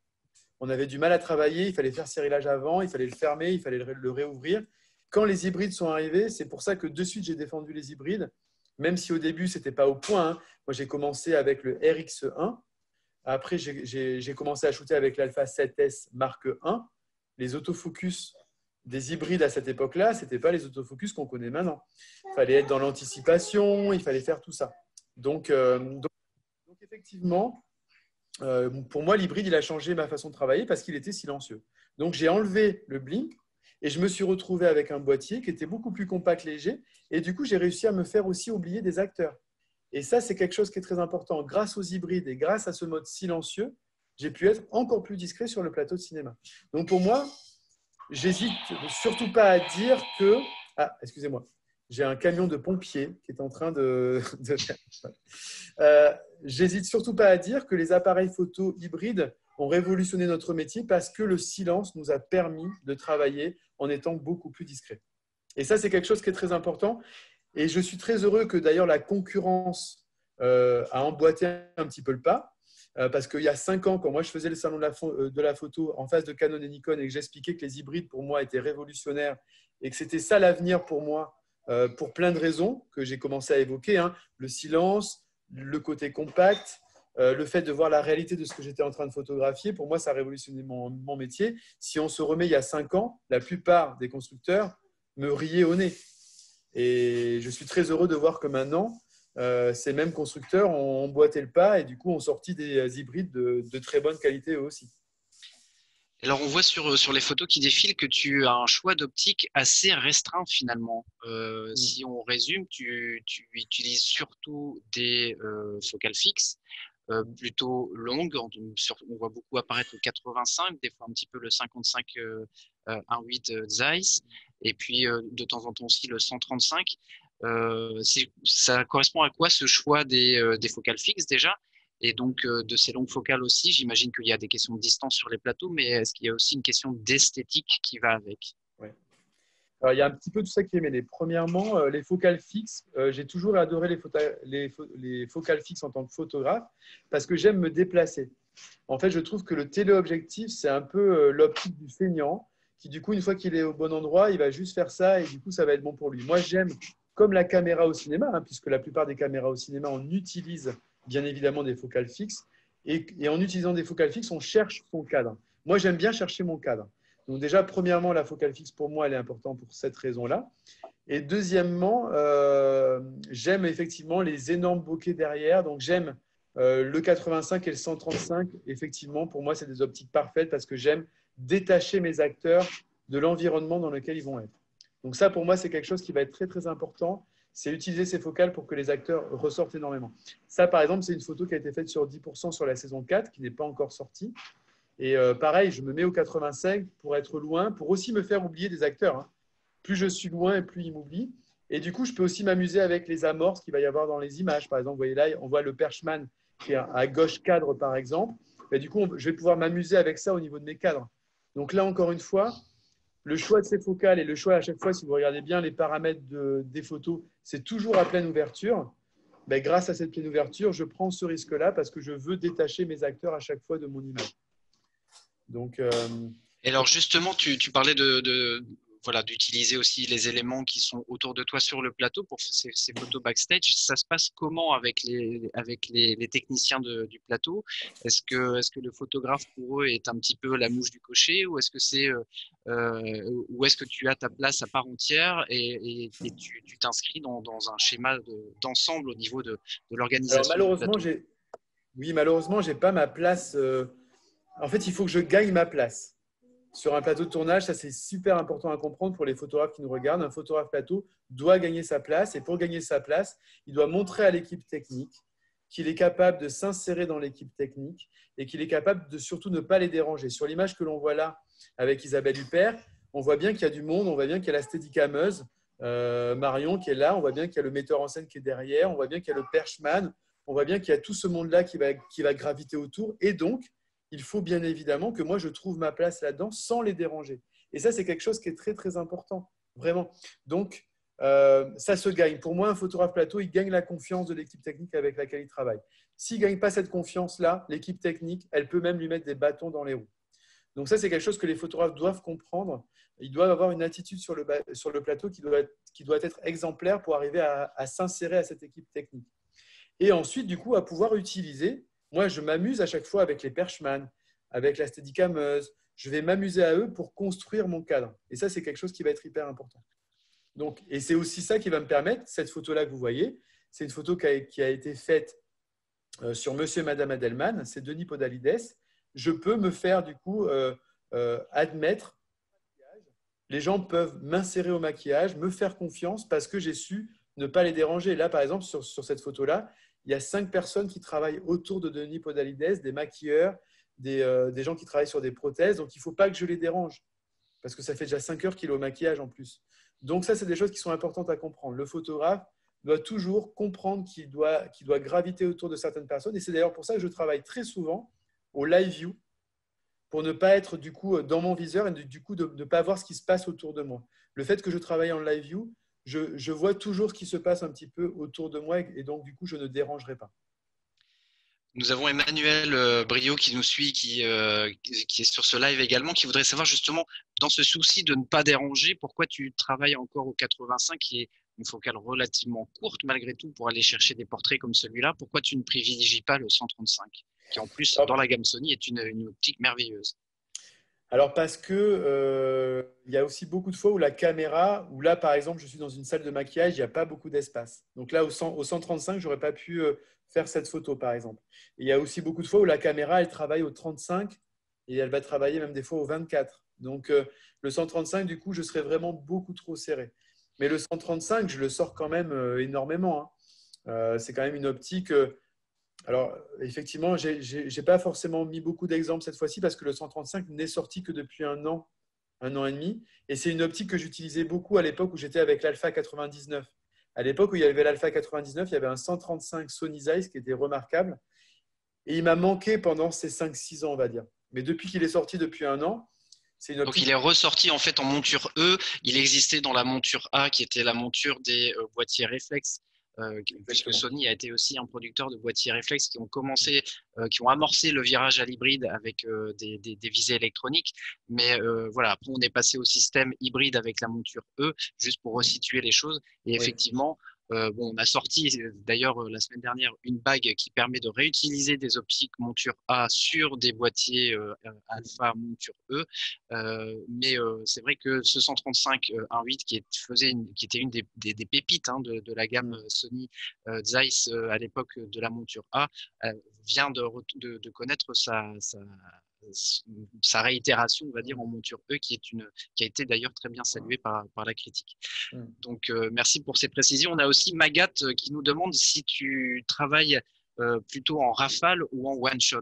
On avait du mal à travailler, il fallait faire serrillage avant, il fallait le fermer, il fallait le réouvrir. Quand les hybrides sont arrivés, c'est pour ça que de suite, j'ai défendu les hybrides, même si au début, ce n'était pas au point. Moi, j'ai commencé avec le R X un. Après, j'ai, j'ai, j'ai commencé à shooter avec l'Alpha sept S Mark un. Les autofocus des hybrides à cette époque-là, ce n'étaient pas les autofocus qu'on connaît maintenant. Il fallait être dans l'anticipation, il fallait faire tout ça. Donc, euh, donc, donc effectivement... Euh, pour moi, l'hybride, il a changé ma façon de travailler parce qu'il était silencieux. Donc, j'ai enlevé le blimp et je me suis retrouvé avec un boîtier qui était beaucoup plus compact, léger. Et du coup, j'ai réussi à me faire aussi oublier des acteurs. Et ça, c'est quelque chose qui est très important. Grâce aux hybrides et grâce à ce mode silencieux, j'ai pu être encore plus discret sur le plateau de cinéma. Donc, pour moi, j'hésite surtout pas à dire que… Ah, excusez-moi. J'ai un camion de pompiers qui est en train de… de... Euh, j'hésite surtout pas à dire que les appareils photo hybrides ont révolutionné notre métier parce que le silence nous a permis de travailler en étant beaucoup plus discret. Et ça, c'est quelque chose qui est très important. Et je suis très heureux que d'ailleurs la concurrence euh, a emboîté un petit peu le pas. Euh, parce qu'il y a cinq ans, quand moi je faisais le salon de la, fo- de la photo en face de Canon et Nikon et que j'expliquais que les hybrides pour moi étaient révolutionnaires et que c'était ça l'avenir pour moi, Euh, pour plein de raisons que j'ai commencé à évoquer, hein, le silence, le côté compact, euh, le fait de voir la réalité de ce que j'étais en train de photographier. Pour moi, ça a révolutionné mon, mon métier. Si on se remet il y a cinq ans, la plupart des constructeurs me riaient au nez. Et je suis très heureux de voir que maintenant, euh, ces mêmes constructeurs ont emboîté le pas et du coup ont sorti des hybrides de, de très bonne qualité eux aussi. Alors, on voit sur, sur les photos qui défilent que tu as un choix d'optique assez restreint finalement. Euh, mmh. Si on résume, tu, tu utilises surtout des euh, focales fixes, euh, plutôt longues. On, on voit beaucoup apparaître le quatre-vingt-cinq, des fois un petit peu le cinquante-cinq euh, un virgule huit Zeiss, et puis euh, de temps en temps aussi le cent trente-cinq. Euh, ça correspond à quoi ce choix des, euh, des focales fixes déjà ? Et donc, euh, de ces longues focales aussi, j'imagine qu'il y a des questions de distance sur les plateaux, mais est-ce qu'il y a aussi une question d'esthétique qui va avec? Ouais. Alors, il y a un petit peu tout ça qui est mêlé. Premièrement, euh, les focales fixes. Euh, j'ai toujours adoré les, les, les focales fixes en tant que photographe parce que j'aime me déplacer. En fait, je trouve que le téléobjectif, c'est un peu euh, l'optique du feignant qui, du coup, une fois qu'il est au bon endroit, il va juste faire ça et du coup, ça va être bon pour lui. Moi, j'aime, comme la caméra au cinéma, hein, puisque la plupart des caméras au cinéma, on utilise bien évidemment des focales fixes. Et, et en utilisant des focales fixes, on cherche son cadre. Moi, j'aime bien chercher mon cadre. Donc déjà, premièrement, la focale fixe, pour moi, elle est importante pour cette raison-là. Et deuxièmement, euh, j'aime effectivement les énormes bokeh derrière. Donc, j'aime euh, le quatre-vingt-cinq et le cent trente-cinq. Effectivement, pour moi, c'est des optiques parfaites parce que j'aime détacher mes acteurs de l'environnement dans lequel ils vont être. Donc ça, pour moi, c'est quelque chose qui va être très, très important. C'est utiliser ces focales pour que les acteurs ressortent énormément. Ça, par exemple, c'est une photo qui a été faite sur dix pour cent sur la saison quatre, qui n'est pas encore sortie. Et euh, pareil, je me mets au quatre-vingt-cinq pour être loin, pour aussi me faire oublier des acteurs, hein. Plus je suis loin, plus ils m'oublient. Et du coup, je peux aussi m'amuser avec les amorces qu'il va y avoir dans les images. Par exemple, vous voyez là, on voit le perchman qui est à gauche cadre, par exemple. Et du coup, on, je vais pouvoir m'amuser avec ça au niveau de mes cadres. Donc là, encore une fois, le choix de ces focales et le choix à chaque fois, si vous regardez bien les paramètres de, des photos, c'est toujours à pleine ouverture. Ben, grâce à cette pleine ouverture, je prends ce risque-là parce que je veux détacher mes acteurs à chaque fois de mon image. Donc, euh... Et alors justement, tu, tu parlais de, de, voilà, d'utiliser aussi les éléments qui sont autour de toi sur le plateau pour ces, ces photos backstage. Ça se passe comment avec les, avec les, les techniciens de, du plateau? Est-ce que, est-ce que le photographe pour eux est un petit peu la mouche du cocher ou est-ce que c'est… Euh, Euh, où est-ce que tu as ta place à part entière et, et, et tu t'inscris dans, dans un schéma d'ensemble de, au niveau de, de l'organisation? Malheureusement, j'ai oui, malheureusement, j'ai pas ma place. Euh... En fait, il faut que je gagne ma place sur un plateau de tournage. Ça, c'est super important à comprendre pour les photographes qui nous regardent. Un photographe plateau doit gagner sa place et pour gagner sa place, il doit montrer à l'équipe technique qu'il est capable de s'insérer dans l'équipe technique et qu'il est capable de surtout ne pas les déranger. Sur l'image que l'on voit là avec Isabelle Huppert, on voit bien qu'il y a du monde, on voit bien qu'il y a la steadicameuse, euh, Marion qui est là, on voit bien qu'il y a le metteur en scène qui est derrière, on voit bien qu'il y a le perchman, on voit bien qu'il y a tout ce monde-là qui va, qui va graviter autour. Et donc, il faut bien évidemment que moi, je trouve ma place là-dedans sans les déranger. Et ça, c'est quelque chose qui est très, très important, vraiment. Donc, Euh, ça se gagne. Pour moi, un photographe plateau, il gagne la confiance de l'équipe technique avec laquelle il travaille. S'il ne gagne pas cette confiance-là, l'équipe technique, elle peut même lui mettre des bâtons dans les roues. Donc ça, c'est quelque chose que les photographes doivent comprendre. Ils doivent avoir une attitude sur le, sur le plateau qui doit, qui doit être exemplaire pour arriver à, à s'insérer à cette équipe technique. Et ensuite, du coup, à pouvoir utiliser. Moi, je m'amuse à chaque fois avec les perchman, avec la steadicameuse. Je vais m'amuser à eux pour construire mon cadre. Et ça, c'est quelque chose qui va être hyper important. Donc, et c'est aussi ça qui va me permettre, cette photo-là que vous voyez, c'est une photo qui a, qui a été faite sur M. et Madame Adelman, c'est Denis Podalides. Je peux me faire du coup euh, euh, admettre, les gens peuvent m'insérer au maquillage, me faire confiance parce que j'ai su ne pas les déranger. Là, par exemple, sur, sur cette photo-là, il y a cinq personnes qui travaillent autour de Denis Podalides, des maquilleurs, des, euh, des gens qui travaillent sur des prothèses. Donc, il ne faut pas que je les dérange parce que ça fait déjà cinq heures qu'il est au maquillage en plus. Donc ça, c'est des choses qui sont importantes à comprendre. Le photographe doit toujours comprendre qu'il doit, qu'il doit graviter autour de certaines personnes. Et c'est d'ailleurs pour ça que je travaille très souvent au live view pour ne pas être du coup dans mon viseur et du coup de ne pas voir ce qui se passe autour de moi. Le fait que je travaille en live view, je, je vois toujours ce qui se passe un petit peu autour de moi et donc du coup, je ne dérangerai pas. Nous avons Emmanuel Brio qui nous suit, qui, euh, qui est sur ce live également, qui voudrait savoir justement, dans ce souci de ne pas déranger, pourquoi tu travailles encore au quatre-vingt-cinq, qui est une focale relativement courte malgré tout pour aller chercher des portraits comme celui-là. Pourquoi tu ne privilégies pas le cent trente-cinq, qui en plus, dans la gamme Sony, est une, une optique merveilleuse? Alors parce que euh, il y a aussi beaucoup de fois où la caméra, où là par exemple je suis dans une salle de maquillage, il n'y a pas beaucoup d'espace. Donc là au, cent, au cent trente-cinq, j'aurais pas pu euh, faire cette photo par exemple. Et il y a aussi beaucoup de fois où la caméra elle travaille au trente-cinq et elle va travailler même des fois au vingt-quatre. Donc, euh, le cent trente-cinq, du coup, je serais vraiment beaucoup trop serré. Mais le cent trente-cinq, je le sors quand même euh, énormément. Hein. Euh, c'est quand même une optique… Euh, alors, effectivement, je n'ai pas forcément mis beaucoup d'exemples cette fois-ci parce que le cent trente-cinq n'est sorti que depuis un an, un an et demi. Et c'est une optique que j'utilisais beaucoup à l'époque où j'étais avec l'Alpha quatre-vingt-dix-neuf. À l'époque où il y avait l'Alpha quatre-vingt-dix-neuf, il y avait un cent trente-cinq Sony Zeiss qui était remarquable. Et il m'a manqué pendant ces cinq six ans, on va dire. Mais depuis qu'il est sorti, depuis un an… Une Donc, il est ressorti en fait en monture E. Il existait dans la monture A qui était la monture des euh, boîtiers réflexes. Euh, puisque Sony a été aussi un producteur de boîtiers réflexes qui ont commencé, euh, qui ont amorcé le virage à l'hybride avec euh, des, des, des visées électroniques. Mais euh, voilà, après on est passé au système hybride avec la monture E, juste pour resituer les choses. Et oui. Effectivement, euh, bon, on a sorti d'ailleurs la semaine dernière une bague qui permet de réutiliser des optiques monture A sur des boîtiers euh, alpha monture E. Euh, mais euh, c'est vrai que ce cent trente-cinq euh, un virgule huit qui, faisait une, qui était une des, des, des pépites hein, de, de la gamme Sony euh, Zeiss euh, à l'époque de la monture A euh, vient de, de, de connaître sa, sa, sa réitération, on va dire, en monture E qui, est une, qui a été d'ailleurs très bien saluée par, par la critique. Donc euh, merci pour ces précisions. On a aussi Magat qui nous demande si tu travailles euh, plutôt en rafale ou en one shot.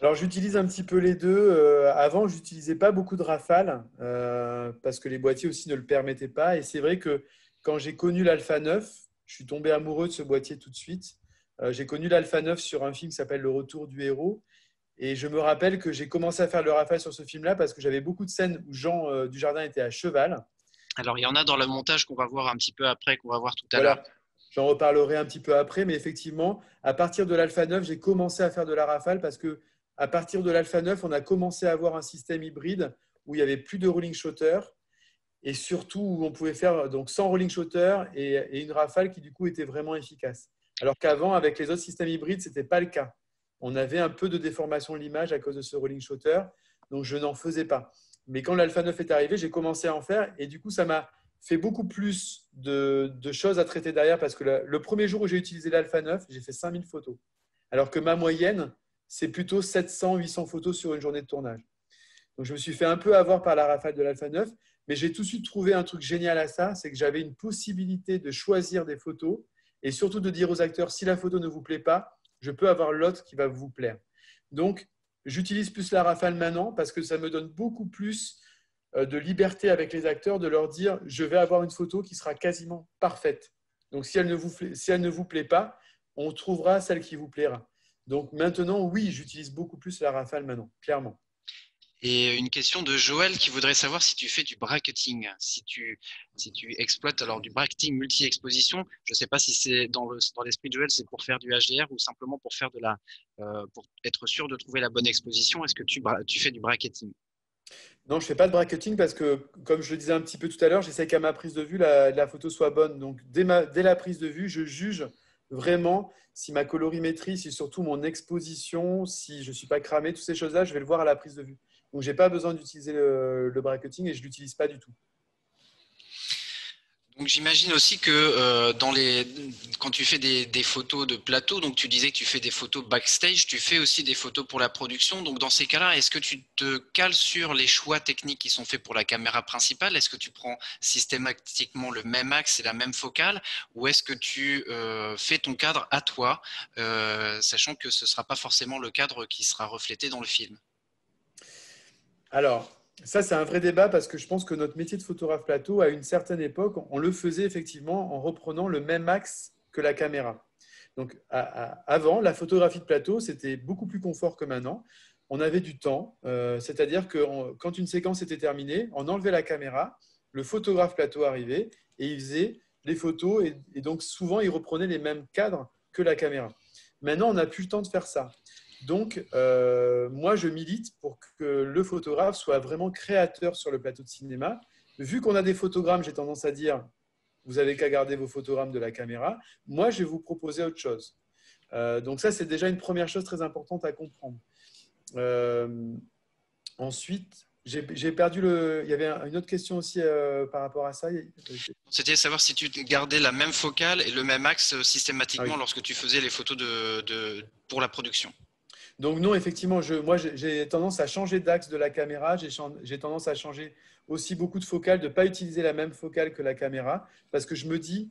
Alors, j'utilise un petit peu les deux. Euh, avant, je n'utilisais pas beaucoup de rafales euh, parce que les boîtiers aussi ne le permettaient pas. Et c'est vrai que quand j'ai connu l'Alpha neuf, je suis tombé amoureux de ce boîtier tout de suite. Euh, j'ai connu l'Alpha neuf sur un film qui s'appelle Le Retour du Héros. Et je me rappelle que j'ai commencé à faire le rafale sur ce film-là parce que j'avais beaucoup de scènes où Jean euh, Dujardin était à cheval. Alors, il y en a dans le montage qu'on va voir un petit peu après, qu'on va voir tout à l'heure. Voilà. J'en reparlerai un petit peu après. Mais effectivement, à partir de l'Alpha neuf, j'ai commencé à faire de la rafale parce que à partir de l'Alpha neuf, on a commencé à avoir un système hybride où il n'y avait plus de rolling shutter et surtout où on pouvait faire donc, sans rolling shutter et, et une rafale qui, du coup, était vraiment efficace. Alors qu'avant, avec les autres systèmes hybrides, ce n'était pas le cas. On avait un peu de déformation de l'image à cause de ce rolling shutter, donc je n'en faisais pas. Mais quand l'Alpha neuf est arrivé, j'ai commencé à en faire et du coup, ça m'a fait beaucoup plus de, de choses à traiter derrière parce que le, le premier jour où j'ai utilisé l'Alpha neuf, j'ai fait cinq mille photos. Alors que ma moyenne… c'est plutôt sept cents à huit cents photos sur une journée de tournage. Donc, je me suis fait un peu avoir par la rafale de l'Alpha neuf, mais j'ai tout de suite trouvé un truc génial à ça, c'est que j'avais une possibilité de choisir des photos et surtout de dire aux acteurs, si la photo ne vous plaît pas, je peux avoir l'autre qui va vous plaire. Donc, j'utilise plus la rafale maintenant parce que ça me donne beaucoup plus de liberté avec les acteurs de leur dire, je vais avoir une photo qui sera quasiment parfaite. Donc, si elle ne vous, si elle ne vous plaît pas, on trouvera celle qui vous plaira. Donc maintenant, oui, j'utilise beaucoup plus la rafale maintenant, clairement. Et une question de Joël qui voudrait savoir si tu fais du bracketing, si tu, si tu exploites alors du bracketing multi-exposition. Je ne sais pas si c'est dans l'esprit le, de Joël, c'est pour faire du H D R ou simplement pour, faire de la, euh, pour être sûr de trouver la bonne exposition. Est-ce que tu, tu fais du bracketing? Non, je ne fais pas de bracketing parce que, comme je le disais un petit peu tout à l'heure, j'essaie qu'à ma prise de vue, la, la photo soit bonne. Donc dès, ma, dès la prise de vue, je juge vraiment si ma colorimétrie, si surtout mon exposition, si je ne suis pas cramé, toutes ces choses-là, je vais le voir à la prise de vue. Donc, je n'ai pas besoin d'utiliser le, le bracketing et je ne l'utilise pas du tout. Donc, j'imagine aussi que euh, dans les, quand tu fais des, des photos de plateau, donc tu disais que tu fais des photos backstage, tu fais aussi des photos pour la production. Donc, dans ces cas-là, est-ce que tu te cales sur les choix techniques qui sont faits pour la caméra principale? Est-ce que tu prends systématiquement le même axe et la même focale? Ou est-ce que tu euh, fais ton cadre à toi, euh, sachant que ce ne sera pas forcément le cadre qui sera reflété dans le film? Alors… ça, c'est un vrai débat parce que je pense que notre métier de photographe plateau, à une certaine époque, on le faisait effectivement en reprenant le même axe que la caméra. Donc, avant, la photographie de plateau, c'était beaucoup plus confort que maintenant. On avait du temps, euh, c'est-à-dire que on, quand une séquence était terminée, on enlevait la caméra, le photographe plateau arrivait et il faisait les photos et, et donc souvent, il reprenait les mêmes cadres que la caméra. Maintenant, on n'a plus le temps de faire ça. Donc, euh, moi, je milite pour que le photographe soit vraiment créateur sur le plateau de cinéma. Vu qu'on a des photogrammes, j'ai tendance à dire, vous n'avez qu'à garder vos photogrammes de la caméra. Moi, je vais vous proposer autre chose. Euh, donc, ça, c'est déjà une première chose très importante à comprendre. Euh, ensuite… j'ai perdu le… Il y avait une autre question aussi euh, par rapport à ça. C'était savoir si tu gardais la même focale et le même axe systématiquement ah oui. lorsque tu faisais les photos de, de, pour la production. Donc non, effectivement, je, moi j'ai tendance à changer d'axe de la caméra, j'ai tendance à changer aussi beaucoup de focale, de ne pas utiliser la même focale que la caméra, parce que je me dis,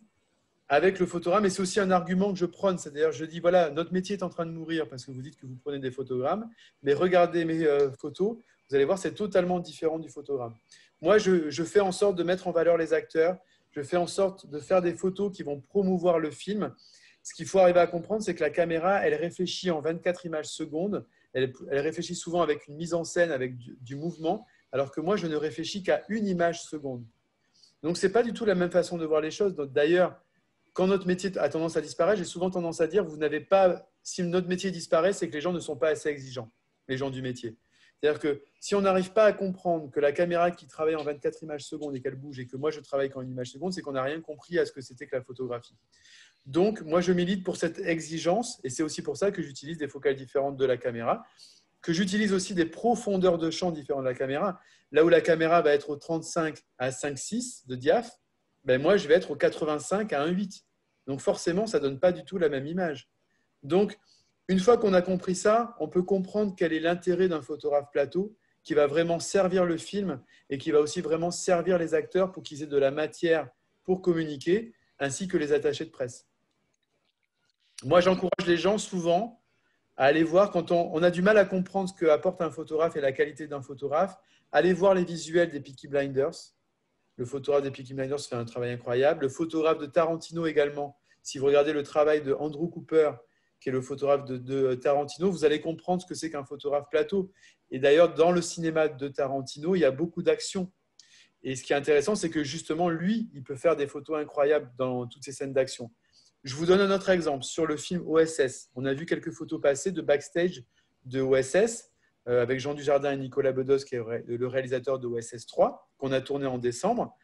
avec le photogramme, et c'est aussi un argument que je prône, c'est-à-dire je dis, voilà, notre métier est en train de mourir, parce que vous dites que vous prenez des photogrammes, mais regardez mes euh, photos, vous allez voir, c'est totalement différent du photogramme. Moi, je, je fais en sorte de mettre en valeur les acteurs, je fais en sorte de faire des photos qui vont promouvoir le film. Ce qu'il faut arriver à comprendre, c'est que la caméra, elle réfléchit en vingt-quatre images secondes. Elle, elle réfléchit souvent avec une mise en scène, avec du, du mouvement, alors que moi, je ne réfléchis qu'à une image seconde. Donc, ce n'est pas du tout la même façon de voir les choses. D'ailleurs, quand notre métier a tendance à disparaître, j'ai souvent tendance à dire, vous n'avez pas, si notre métier disparaît, c'est que les gens ne sont pas assez exigeants, les gens du métier. C'est-à-dire que si on n'arrive pas à comprendre que la caméra qui travaille en vingt-quatre images secondes et qu'elle bouge et que moi, je travaille qu'en une image seconde, c'est qu'on n'a rien compris à ce que c'était que la photographie. Donc, moi, je milite pour cette exigence et c'est aussi pour ça que j'utilise des focales différentes de la caméra, que j'utilise aussi des profondeurs de champ différentes de la caméra. Là où la caméra va être au trente-cinq à cinq virgule six de diaph, ben moi, je vais être au quatre-vingt-cinq à un virgule huit. Donc, forcément, ça ne donne pas du tout la même image. Donc, une fois qu'on a compris ça, on peut comprendre quel est l'intérêt d'un photographe plateau qui va vraiment servir le film et qui va aussi vraiment servir les acteurs pour qu'ils aient de la matière pour communiquer, ainsi que les attachés de presse. Moi, j'encourage les gens souvent à aller voir, quand on, on a du mal à comprendre ce qu'apporte un photographe et la qualité d'un photographe, allez voir les visuels des Peaky Blinders. Le photographe des Peaky Blinders fait un travail incroyable. Le photographe de Tarantino également. Si vous regardez le travail de Andrew Cooper, qui est le photographe de, de Tarantino, vous allez comprendre ce que c'est qu'un photographe plateau. Et d'ailleurs, dans le cinéma de Tarantino, il y a beaucoup d'actions. Et ce qui est intéressant, c'est que justement, lui, il peut faire des photos incroyables dans toutes ces scènes d'action. Je vous donne un autre exemple sur le film O S S. On a vu quelques photos passées de backstage de O S S euh, avec Jean Dujardin et Nicolas Bedos, qui est le réalisateur de O S S trois, qu'on a tourné en décembre.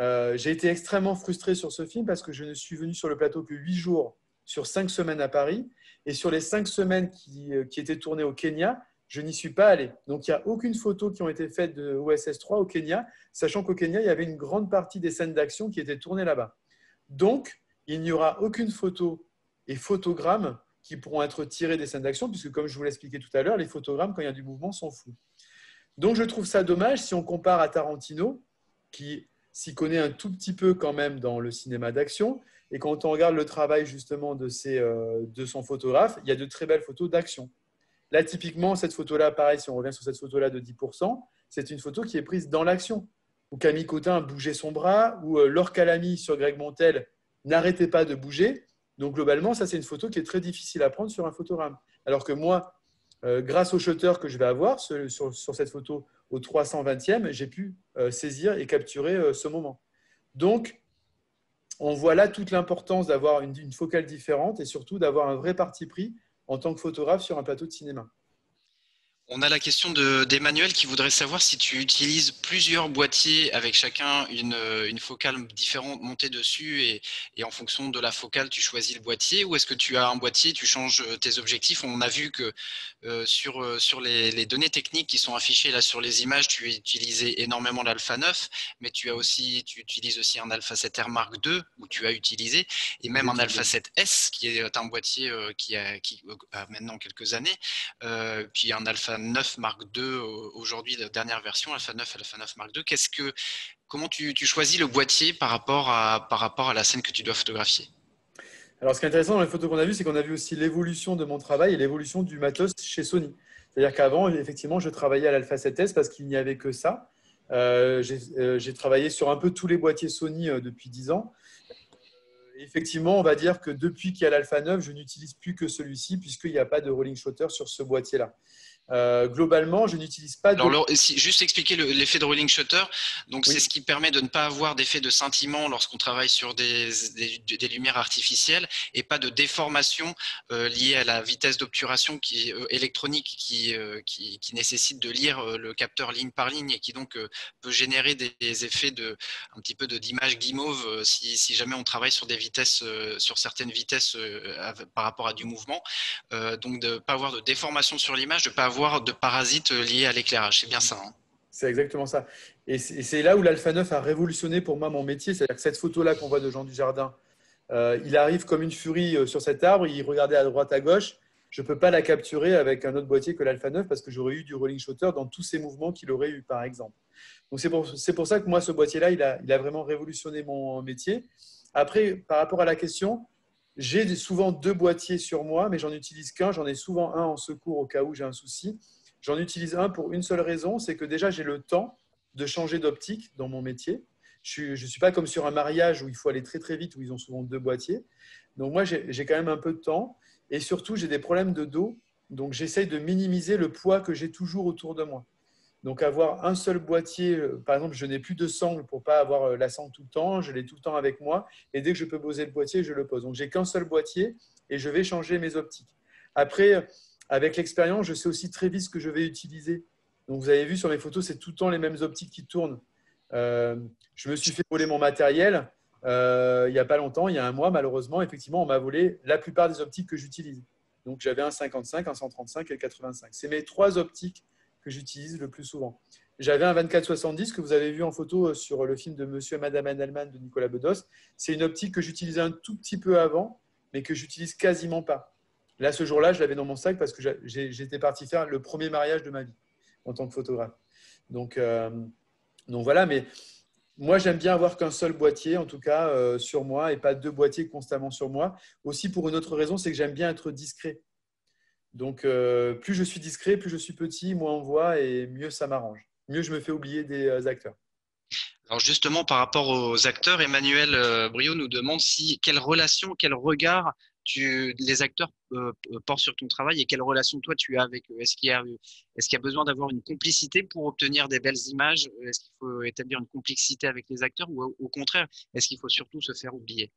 Euh, J'ai été extrêmement frustré sur ce film parce que je ne suis venu sur le plateau que huit jours sur cinq semaines à Paris. Et sur les cinq semaines qui, qui étaient tournées au Kenya, je n'y suis pas allé. Donc, il n'y a aucune photo qui ont été faites de O S S trois au Kenya, sachant qu'au Kenya, il y avait une grande partie des scènes d'action qui étaient tournées là-bas. Donc, il n'y aura aucune photo et photogramme qui pourront être tirés des scènes d'action, puisque comme je vous l'expliquais tout à l'heure, les photogrammes, quand il y a du mouvement, sont flous. Donc, je trouve ça dommage si on compare à Tarantino, qui s'y connaît un tout petit peu quand même dans le cinéma d'action, et quand on regarde le travail justement de, ses, euh, de son photographe, il y a de très belles photos d'action. Là, typiquement, cette photo-là, pareil, si on revient sur cette photo-là de dix pour cent, c'est une photo qui est prise dans l'action, où Camille Cotin bougeait son bras, où euh, Laura Smet sur Greg Montel n'arrêtait pas de bouger. Donc, globalement, ça, c'est une photo qui est très difficile à prendre sur un photogramme. Alors que moi, euh, grâce au shutter que je vais avoir ce, sur, sur cette photo au trois cent vingtième, j'ai pu euh, saisir et capturer euh, ce moment. Donc, on voit là toute l'importance d'avoir une, une focale différente et surtout d'avoir un vrai parti pris en tant que photographe sur un plateau de cinéma. On a la question d'Emmanuel de, qui voudrait savoir si tu utilises plusieurs boîtiers avec chacun une, une focale différente montée dessus et, et en fonction de la focale, tu choisis le boîtier, ou est-ce que tu as un boîtier, tu changes tes objectifs? On a vu que euh, sur, sur les, les données techniques qui sont affichées là sur les images, tu utilisais énormément l'Alpha neuf, mais tu, as aussi, tu utilises aussi un Alpha sept R Mark deux où tu as utilisé, et même un Alpha sept S qui est un boîtier euh, qui, a, qui a maintenant quelques années, euh, puis un Alpha neuf Mark deux aujourd'hui, la dernière version, Alpha neuf, Alpha neuf Mark deux. Qu'est-ce que, comment tu, tu choisis le boîtier par rapport, à, par rapport à la scène que tu dois photographier? Alors, ce qui est intéressant dans les photos qu'on a vues, c'est qu'on a vu aussi l'évolution de mon travail et l'évolution du matos chez Sony. C'est-à-dire qu'avant, effectivement, je travaillais à l'Alpha sept S parce qu'il n'y avait que ça. Euh, j'ai euh, travaillé sur un peu tous les boîtiers Sony euh, depuis dix ans. Effectivement, on va dire que depuis qu'il y a l'Alpha neuf, je n'utilise plus que celui-ci puisqu'il n'y a pas de rolling shutter sur ce boîtier-là. Euh, globalement, je n'utilise pas de… Alors, alors, si, juste expliquer l'effet le, de rolling shutter. Donc, oui, c'est ce qui permet de ne pas avoir d'effet de scintillement lorsqu'on travaille sur des, des, des lumières artificielles et pas de déformation euh, liée à la vitesse d'obturation qui, euh, électronique qui, euh, qui, qui nécessite de lire euh, le capteur ligne par ligne et qui donc euh, peut générer des, des effets de, un petit peu d'image guimauve euh, si, si jamais on travaille sur des vitesses, euh, sur certaines vitesses euh, à, par rapport à du mouvement. Euh, donc, de ne pas avoir de déformation sur l'image, de ne pas avoir de parasites liés à l'éclairage. C'est bien ça, hein? C'est exactement ça. Et c'est là où l'Alpha neuf a révolutionné pour moi mon métier. C'est-à-dire que cette photo-là qu'on voit de Jean Dujardin, euh, il arrive comme une furie sur cet arbre, il regardait à droite, à gauche. je ne peux pas la capturer avec un autre boîtier que l'Alpha neuf parce que j'aurais eu du rolling shutter dans tous ces mouvements qu'il aurait eu, par exemple. Donc, c'est pour, c'est pour ça que moi, ce boîtier-là, il a, il a vraiment révolutionné mon métier. Après, par rapport à la question, j'ai souvent deux boîtiers sur moi, mais j'en utilise qu'un. J'en ai souvent un en secours au cas où j'ai un souci. J'en utilise un pour une seule raison, c'est que déjà, j'ai le temps de changer d'optique dans mon métier. Je ne suis, suis pas comme sur un mariage où il faut aller très très vite, où ils ont souvent deux boîtiers. Donc moi, j'ai quand même un peu de temps. Et surtout, j'ai des problèmes de dos. Donc j'essaye de minimiser le poids que j'ai toujours autour de moi. Donc avoir un seul boîtier, par exemple, je n'ai plus de sangle pour ne pas avoir la sangle tout le temps. Je l'ai tout le temps avec moi. Et dès que je peux poser le boîtier, je le pose. Donc j'ai qu'un seul boîtier et je vais changer mes optiques. Après, avec l'expérience, je sais aussi très vite ce que je vais utiliser. Donc vous avez vu sur mes photos, c'est tout le temps les mêmes optiques qui tournent. Euh, je me suis fait voler mon matériel euh, il n'y a pas longtemps, il y a un mois malheureusement, effectivement on m'a volé la plupart des optiques que j'utilise. Donc j'avais un cinquante-cinq, un cent trente-cinq et un quatre-vingt-cinq. C'est mes trois optiques que j'utilise le plus souvent. J'avais un vingt-quatre soixante-dix que vous avez vu en photo sur le film de M. et Madame Adelman de Nicolas Bedos. C'est une optique que j'utilisais un tout petit peu avant, mais que j'utilise quasiment pas. Là, ce jour-là, je l'avais dans mon sac parce que j'étais parti faire le premier mariage de ma vie en tant que photographe. Donc euh, Donc voilà, mais moi, j'aime bien avoir qu'un seul boîtier, en tout cas, euh, sur moi, et pas deux boîtiers constamment sur moi. Aussi, pour une autre raison, c'est que j'aime bien être discret. Donc, euh, plus je suis discret, plus je suis petit, moins on voit et mieux ça m'arrange. Mieux je me fais oublier des acteurs. Alors justement, par rapport aux acteurs, Emmanuel euh, Brio nous demande si, quelle relation, quel regard tu, les acteurs euh, portent sur ton travail et quelle relation toi tu as avec eux. Est-ce qu'il y a, est-ce qu'il y a besoin d'avoir une complicité pour obtenir des belles images? Est-ce qu'il faut établir une complicité avec les acteurs ou au contraire, est-ce qu'il faut surtout se faire oublier?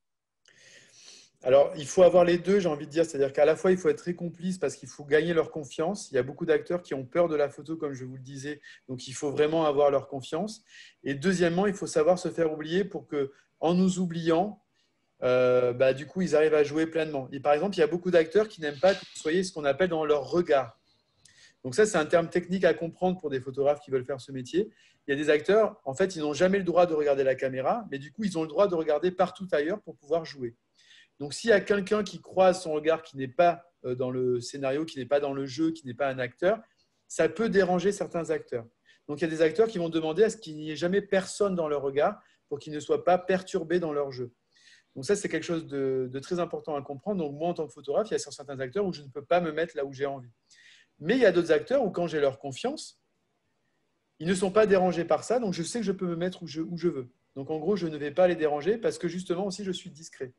Alors, il faut avoir les deux, j'ai envie de dire. C'est-à-dire qu'à la fois, il faut être très complice parce qu'il faut gagner leur confiance. Il y a beaucoup d'acteurs qui ont peur de la photo, comme je vous le disais. Donc, il faut vraiment avoir leur confiance. Et deuxièmement, il faut savoir se faire oublier pour que, en nous oubliant, euh, bah, du coup, ils arrivent à jouer pleinement. Et par exemple, il y a beaucoup d'acteurs qui n'aiment pas que vous soyez ce qu'on appelle dans leur regard. Donc ça, c'est un terme technique à comprendre pour des photographes qui veulent faire ce métier. Il y a des acteurs, en fait, ils n'ont jamais le droit de regarder la caméra, mais du coup, ils ont le droit de regarder partout ailleurs pour pouvoir jouer. Donc, s'il y a quelqu'un qui croise son regard, qui n'est pas dans le scénario, qui n'est pas dans le jeu, qui n'est pas un acteur, ça peut déranger certains acteurs. Donc, il y a des acteurs qui vont demander à ce qu'il n'y ait jamais personne dans leur regard pour qu'ils ne soient pas perturbés dans leur jeu. Donc, ça, c'est quelque chose de, de très important à comprendre. Donc, moi, en tant que photographe, il y a certains acteurs où je ne peux pas me mettre là où j'ai envie. Mais il y a d'autres acteurs où, quand j'ai leur confiance, ils ne sont pas dérangés par ça. Donc, je sais que je peux me mettre où je, où je veux. Donc, en gros, je ne vais pas les déranger parce que, justement, aussi, je suis discret.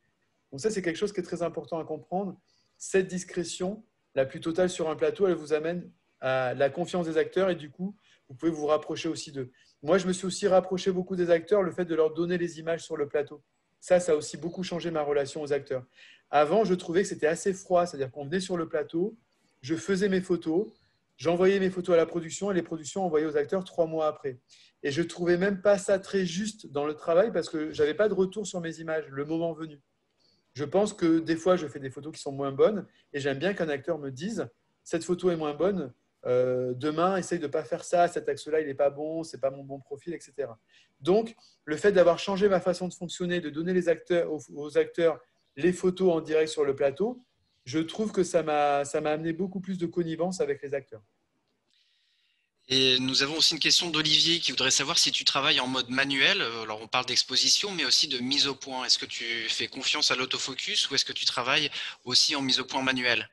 Donc ça, c'est quelque chose qui est très important à comprendre. Cette discrétion, la plus totale sur un plateau, elle vous amène à la confiance des acteurs et du coup, vous pouvez vous rapprocher aussi d'eux. Moi, je me suis aussi rapproché beaucoup des acteurs, le fait de leur donner les images sur le plateau. Ça, ça a aussi beaucoup changé ma relation aux acteurs. Avant, je trouvais que c'était assez froid, c'est-à-dire qu'on venait sur le plateau, je faisais mes photos, j'envoyais mes photos à la production et les productions envoyaient aux acteurs trois mois après. Et je ne trouvais même pas ça très juste dans le travail parce que je n'avais pas de retour sur mes images le moment venu. Je pense que des fois, je fais des photos qui sont moins bonnes et j'aime bien qu'un acteur me dise « cette photo est moins bonne, euh, demain, essaye de ne pas faire ça, cet axe-là, il n'est pas bon, ce n'est pas mon bon profil, et cetera » Donc, le fait d'avoir changé ma façon de fonctionner, de donner les acteurs, aux acteurs les photos en direct sur le plateau, je trouve que ça m'a ça m'a amené beaucoup plus de connivence avec les acteurs. Et nous avons aussi une question d'Olivier qui voudrait savoir si tu travailles en mode manuel. Alors, on parle d'exposition, mais aussi de mise au point. Est-ce que tu fais confiance à l'autofocus ou est-ce que tu travailles aussi en mise au point manuelle?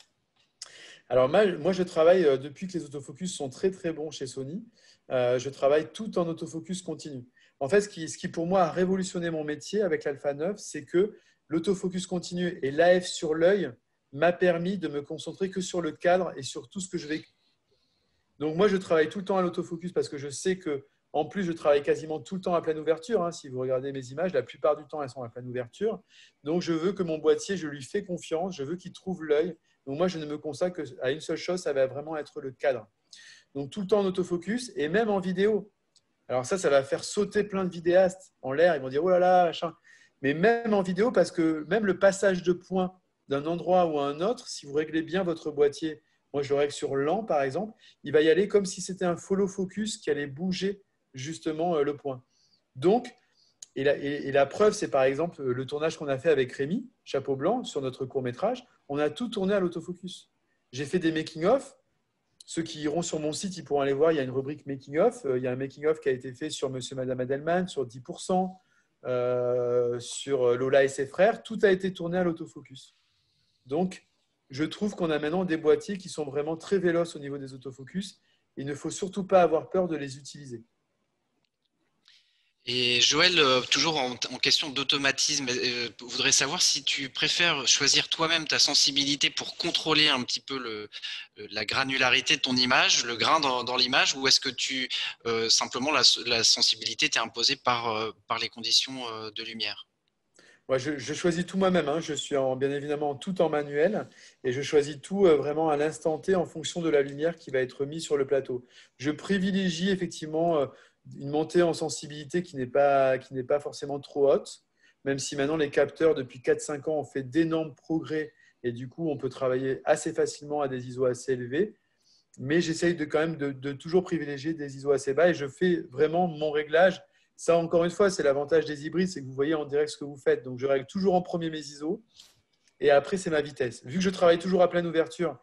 Alors, moi, je travaille depuis que les autofocus sont très, très bons chez Sony. Je travaille tout en autofocus continu. En fait, ce qui, ce qui pour moi a révolutionné mon métier avec l'Alpha neuf, c'est que l'autofocus continu et l'A F sur l'œil m'a permis de me concentrer que sur le cadre et sur tout ce que je vais. Donc, moi, je travaille tout le temps à l'autofocus parce que je sais que, en plus, je travaille quasiment tout le temps à pleine ouverture. Hein. Si vous regardez mes images, la plupart du temps, elles sont à pleine ouverture. Donc, je veux que mon boîtier, je lui fais confiance. Je veux qu'il trouve l'œil. Donc, moi, je ne me consacre qu'à une seule chose, ça va vraiment être le cadre. Donc, tout le temps en autofocus et même en vidéo. Alors ça, ça va faire sauter plein de vidéastes en l'air. Ils vont dire « oh là là, machin ». Mais même en vidéo, parce que même le passage de point d'un endroit ou à un autre, si vous réglez bien votre boîtier, moi, je le règle sur lent, par exemple. Il va y aller comme si c'était un follow focus qui allait bouger justement le point. Donc, et la, et, et la preuve, c'est par exemple le tournage qu'on a fait avec Rémi, Chapeau Blanc, sur notre court-métrage. On a tout tourné à l'autofocus. J'ai fait des making-of. Ceux qui iront sur mon site, ils pourront aller voir, il y a une rubrique making-of. Il y a un making-of qui a été fait sur M. et Madame Adelman, sur dix pour cent, euh, sur Lola et ses frères. Tout a été tourné à l'autofocus. Donc, je trouve qu'on a maintenant des boîtiers qui sont vraiment très véloces au niveau des autofocus. Il ne faut surtout pas avoir peur de les utiliser. Et Joël, toujours en question d'automatisme, voudrais savoir si tu préfères choisir toi-même ta sensibilité pour contrôler un petit peu le, la granularité de ton image, le grain dans, dans l'image, ou est-ce que tu euh, simplement la, la sensibilité t'est imposée par, euh, par les conditions de lumière? Ouais, je, je choisis tout moi-même, hein. Je suis en, bien évidemment tout en manuel et je choisis tout euh, vraiment à l'instant T en fonction de la lumière qui va être mise sur le plateau. Je privilégie effectivement euh, une montée en sensibilité qui n'est pas, qui n'est pas forcément trop haute, même si maintenant les capteurs depuis quatre cinq ans ont fait d'énormes progrès et du coup on peut travailler assez facilement à des I S O assez élevés, mais j'essaye de, quand même de, de toujours privilégier des I S O assez bas et je fais vraiment mon réglage. Ça, encore une fois, c'est l'avantage des hybrides, c'est que vous voyez en direct ce que vous faites. Donc, je règle toujours en premier mes I S O et après, c'est ma vitesse. Vu que je travaille toujours à pleine ouverture,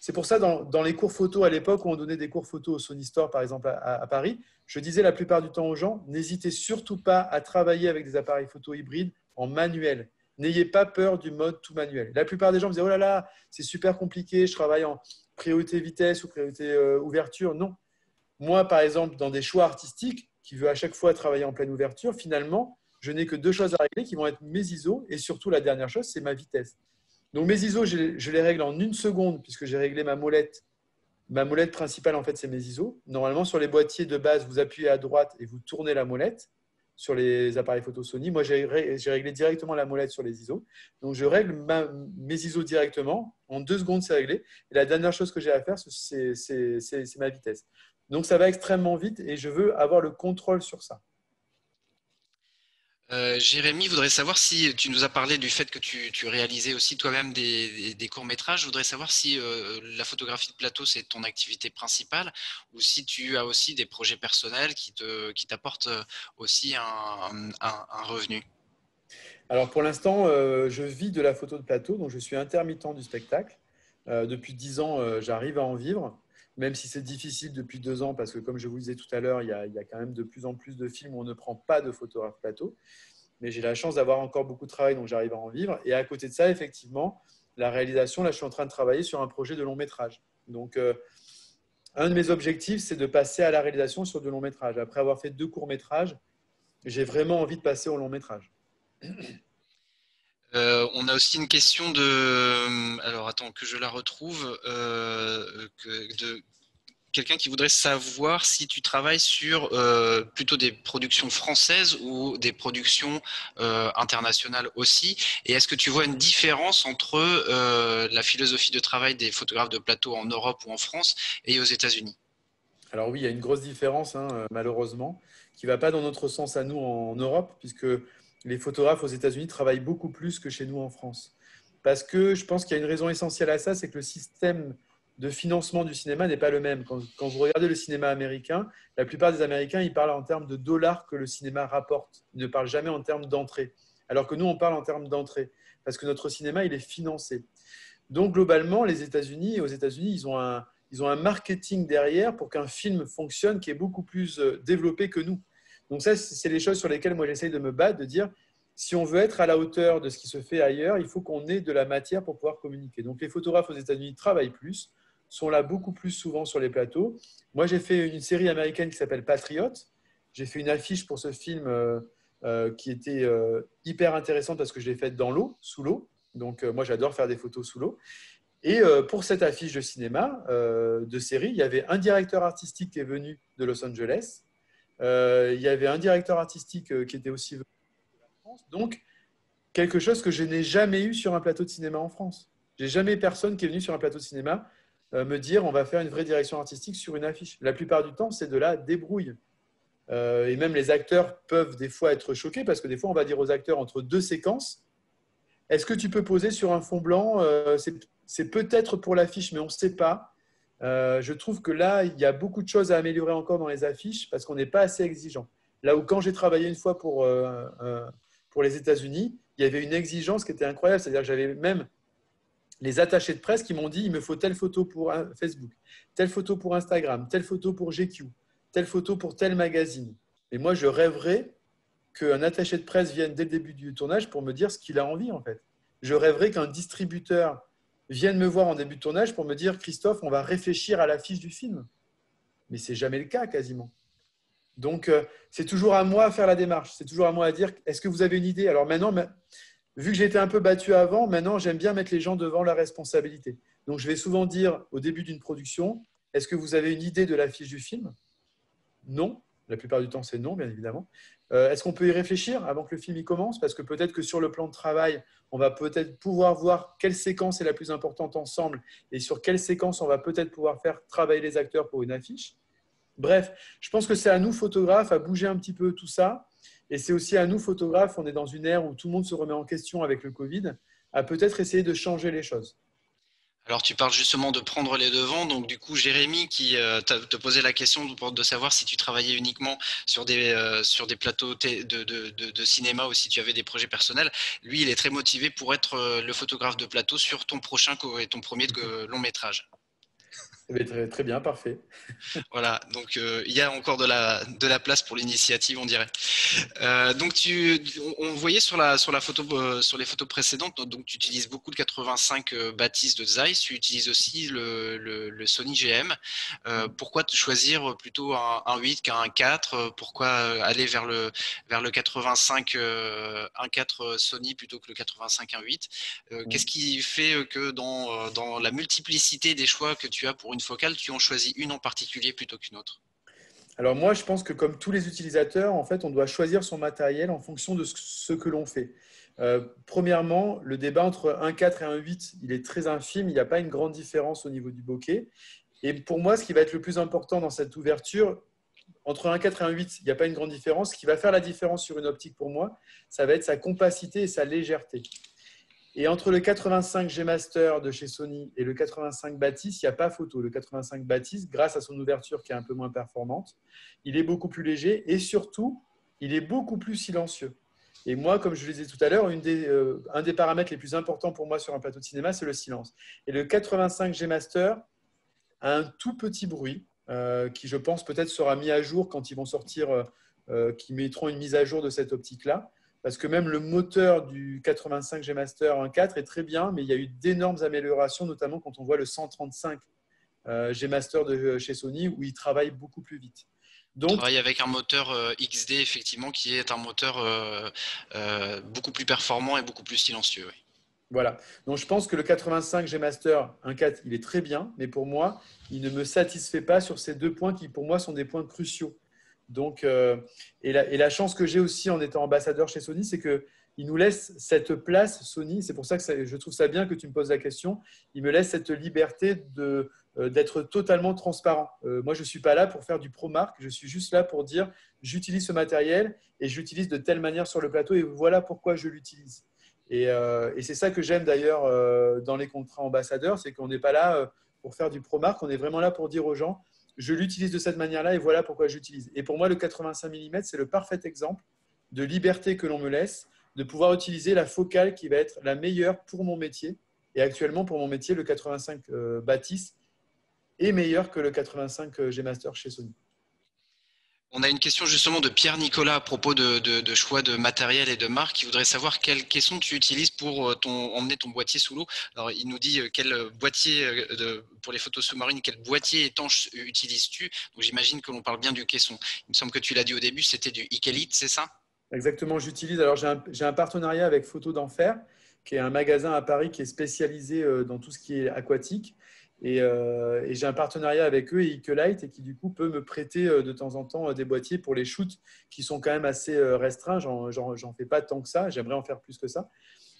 c'est pour ça, dans, dans les cours photo à l'époque, où on donnait des cours photo au Sony Store, par exemple, à, à Paris, je disais la plupart du temps aux gens, n'hésitez surtout pas à travailler avec des appareils photo hybrides en manuel. N'ayez pas peur du mode tout manuel. La plupart des gens me disaient, oh là là, c'est super compliqué, je travaille en priorité vitesse ou priorité euh, ouverture. Non. Moi, par exemple, dans des choix artistiques, qui veut à chaque fois travailler en pleine ouverture, finalement, je n'ai que deux choses à régler qui vont être mes I S O et surtout la dernière chose, c'est ma vitesse. Donc mes I S O, je les règle en une seconde puisque j'ai réglé ma molette. Ma molette principale, en fait, c'est mes I S O. Normalement, sur les boîtiers de base, vous appuyez à droite et vous tournez la molette sur les appareils photo Sony. Moi, j'ai réglé directement la molette sur les I S O. Donc je règle ma, mes I S O directement. En deux secondes, c'est réglé. Et la dernière chose que j'ai à faire, c'est ma vitesse. Donc, ça va extrêmement vite et je veux avoir le contrôle sur ça. Euh, Jérémy, je voudrais savoir si tu nous as parlé du fait que tu, tu réalisais aussi toi-même des, des, des courts-métrages. Je voudrais savoir si euh, la photographie de plateau, c'est ton activité principale ou si tu as aussi des projets personnels qui te, qui t'apportent aussi un, un, un revenu. Alors, pour l'instant, euh, je vis de la photo de plateau, donc je suis intermittent du spectacle. Euh, depuis dix ans, euh, j'arrive à en vivre. Même si c'est difficile depuis deux ans, parce que comme je vous le disais tout à l'heure, il, il y a quand même de plus en plus de films où on ne prend pas de photographe plateau. Mais j'ai la chance d'avoir encore beaucoup de travail, donc j'arrive à en vivre. Et à côté de ça, effectivement, la réalisation, là, je suis en train de travailler sur un projet de long métrage. Donc, euh, un de mes objectifs, c'est de passer à la réalisation sur de long métrage. Après avoir fait deux courts métrages, j'ai vraiment envie de passer au long métrage. Euh, on a aussi une question de, alors attends que je la retrouve, euh, que, de quelqu'un qui voudrait savoir si tu travailles sur euh, plutôt des productions françaises ou des productions euh, internationales aussi, et est-ce que tu vois une différence entre euh, la philosophie de travail des photographes de plateau en Europe ou en France et aux États-Unis? Alors oui, il y a une grosse différence, hein, malheureusement, qui ne va pas dans notre sens à nous en Europe, puisque les photographes aux États-Unis travaillent beaucoup plus que chez nous en France. Parce que je pense qu'il y a une raison essentielle à ça, c'est que le système de financement du cinéma n'est pas le même. Quand, quand vous regardez le cinéma américain, la plupart des Américains, ils parlent en termes de dollars que le cinéma rapporte. Ils ne parlent jamais en termes d'entrée. Alors que nous, on parle en termes d'entrée. Parce que notre cinéma, il est financé. Donc, globalement, les États-Unis, aux États-Unis, ils ont un, ils ont un marketing derrière pour qu'un film fonctionne qui est beaucoup plus développé que nous. Donc ça, c'est les choses sur lesquelles moi j'essaye de me battre, de dire, si on veut être à la hauteur de ce qui se fait ailleurs, il faut qu'on ait de la matière pour pouvoir communiquer. Donc les photographes aux États-Unis travaillent plus, sont là beaucoup plus souvent sur les plateaux. Moi, j'ai fait une série américaine qui s'appelle Patriot. J'ai fait une affiche pour ce film euh, euh, qui était euh, hyper intéressante parce que je l'ai faite dans l'eau, sous l'eau. Donc euh, moi, j'adore faire des photos sous l'eau. Et euh, pour cette affiche de cinéma, euh, de série, il y avait un directeur artistique qui est venu de Los Angeles. Euh, il y avait un directeur artistique euh, qui était aussi venu de la France. Donc, quelque chose que je n'ai jamais eu sur un plateau de cinéma en France. J'ai jamais personne qui est venu sur un plateau de cinéma euh, me dire on va faire une vraie direction artistique sur une affiche. La plupart du temps, c'est de la débrouille. Euh, et même les acteurs peuvent des fois être choqués parce que des fois, on va dire aux acteurs entre deux séquences, est-ce que tu peux poser sur un fond blanc? euh, C'est peut-être pour l'affiche, mais on ne sait pas. Euh, je trouve que là, il y a beaucoup de choses à améliorer encore dans les affiches parce qu'on n'est pas assez exigeant. Là où quand j'ai travaillé une fois pour, euh, euh, pour les États-Unis, il y avait une exigence qui était incroyable. C'est-à-dire que j'avais même les attachés de presse qui m'ont dit « il me faut telle photo pour Facebook, telle photo pour Instagram, telle photo pour G Q, telle photo pour tel magazine ». Mais moi, je rêverais qu'un attaché de presse vienne dès le début du tournage pour me dire ce qu'il a envie, en fait. Je rêverais qu'un distributeur vienne me voir en début de tournage pour me dire « Christophe, on va réfléchir à l'affiche du film ». Mais ce n'est jamais le cas, quasiment. Donc, c'est toujours à moi à faire la démarche. C'est toujours à moi à dire « est-ce que vous avez une idée ?» Alors maintenant, vu que j'étais un peu battu avant, maintenant, j'aime bien mettre les gens devant la responsabilité. Donc, je vais souvent dire au début d'une production « est-ce que vous avez une idée de l'affiche du film ?» Non. La plupart du temps, c'est non, bien évidemment. Euh, Est-ce qu'on peut y réfléchir avant que le film y commence? Parce que peut-être que sur le plan de travail, on va peut-être pouvoir voir quelle séquence est la plus importante ensemble et sur quelle séquence on va peut-être pouvoir faire travailler les acteurs pour une affiche. Bref, je pense que c'est à nous, photographes, à bouger un petit peu tout ça. Et c'est aussi à nous, photographes, on est dans une ère où tout le monde se remet en question avec le Covid, à peut-être essayer de changer les choses. Alors, tu parles justement de prendre les devants. Donc, du coup, Jérémy, qui euh, te posait la question de, de savoir si tu travaillais uniquement sur des, euh, sur des plateaux de, de, de, de cinéma ou si tu avais des projets personnels, lui, il est très motivé pour être euh, le photographe de plateau sur ton prochain et ton premier de long métrage. Eh bien, très, très bien, parfait. Voilà, donc euh, il y a encore de la, de la place pour l'initiative, on dirait. Euh, donc, tu, on, on voyait sur, la, sur, la photo, euh, sur les photos précédentes, donc tu utilises beaucoup le quatre-vingt-cinq euh, Batis de Zeiss, tu utilises aussi le, le, le Sony G M. Euh, pourquoi te choisir plutôt un, un huit qu'un quatre? Pourquoi aller vers le, vers le quatre-vingt-cinq euh, un virgule quatre Sony plutôt que le quatre-vingt-cinq un virgule huit? euh, Qu'est-ce qui fait que dans, dans la multiplicité des choix que tu as pour une focale, tu en choisis une en particulier plutôt qu'une autre? Alors moi, je pense que comme tous les utilisateurs, en fait, on doit choisir son matériel en fonction de ce que l'on fait. Euh, premièrement, le débat entre un virgule quatre et un virgule huit, il est très infime, il n'y a pas une grande différence au niveau du bokeh. Et pour moi, ce qui va être le plus important dans cette ouverture, entre un virgule quatre et un virgule huit, il n'y a pas une grande différence. Ce qui va faire la différence sur une optique pour moi, ça va être sa compacité et sa légèreté. Et entre le quatre-vingt-cinq G Master de chez Sony et le quatre-vingt-cinq Batis, il n'y a pas photo. Le quatre-vingt-cinq Batis, grâce à son ouverture qui est un peu moins performante, il est beaucoup plus léger et surtout, il est beaucoup plus silencieux. Et moi, comme je le disais tout à l'heure, euh, un des paramètres les plus importants pour moi sur un plateau de cinéma, c'est le silence. Et le quatre-vingt-cinq G Master a un tout petit bruit euh, qui, je pense, peut-être sera mis à jour quand ils vont sortir, euh, qui mettront une mise à jour de cette optique-là. Parce que même le moteur du quatre-vingt-cinq G Master un virgule quatre est très bien, mais il y a eu d'énormes améliorations, notamment quand on voit le cent trente-cinq G Master de chez Sony, où il travaille beaucoup plus vite. Donc, il travaille avec un moteur X D, effectivement, qui est un moteur euh, euh, beaucoup plus performant et beaucoup plus silencieux. Oui. Voilà. Donc, je pense que le quatre-vingt-cinq G Master un virgule quatre, il est très bien, mais pour moi, il ne me satisfait pas sur ces deux points qui, pour moi, sont des points cruciaux. Donc, euh, et, la, et la chance que j'ai aussi en étant ambassadeur chez Sony, c'est qu'ils nous laissent cette place, Sony. C'est pour ça que ça, je trouve ça bien que tu me poses la question. Ils me laissent cette liberté de, euh, d'être totalement transparent. Euh, moi, je ne suis pas là pour faire du pro-marque. Je suis juste là pour dire j'utilise ce matériel et je l'utilise de telle manière sur le plateau et voilà pourquoi je l'utilise. Et, euh, et c'est ça que j'aime d'ailleurs euh, dans les contrats ambassadeurs, c'est qu'on n'est pas là euh, pour faire du pro-marque. On est vraiment là pour dire aux gens je l'utilise de cette manière-là et voilà pourquoi j'utilise. Et pour moi, le quatre-vingt-cinq millimètres, c'est le parfait exemple de liberté que l'on me laisse, de pouvoir utiliser la focale qui va être la meilleure pour mon métier. Et actuellement, pour mon métier, le quatre-vingt-cinq euh, Batis est meilleur que le quatre-vingt-cinq G Master chez Sony. On a une question justement de Pierre-Nicolas à propos de, de, de choix de matériel et de marque qui voudrait savoir quelle caisson tu utilises pour ton, emmener ton boîtier sous l'eau. Alors, il nous dit quel boîtier, de, pour les photos sous-marines, quel boîtier étanche utilises-tu? Donc, j'imagine que l'on parle bien du caisson. Il me semble que tu l'as dit au début, c'était du Ecolite, c'est ça? Exactement, j'utilise. Alors, j'ai un, j'ai un partenariat avec Photo Denfert, qui est un magasin à Paris qui est spécialisé dans tout ce qui est aquatique. Et, euh, et j'ai un partenariat avec eux et Ecolite et qui du coup peut me prêter de temps en temps des boîtiers pour les shoots qui sont quand même assez restreints. J'en fais pas tant que ça, j'aimerais en faire plus que ça.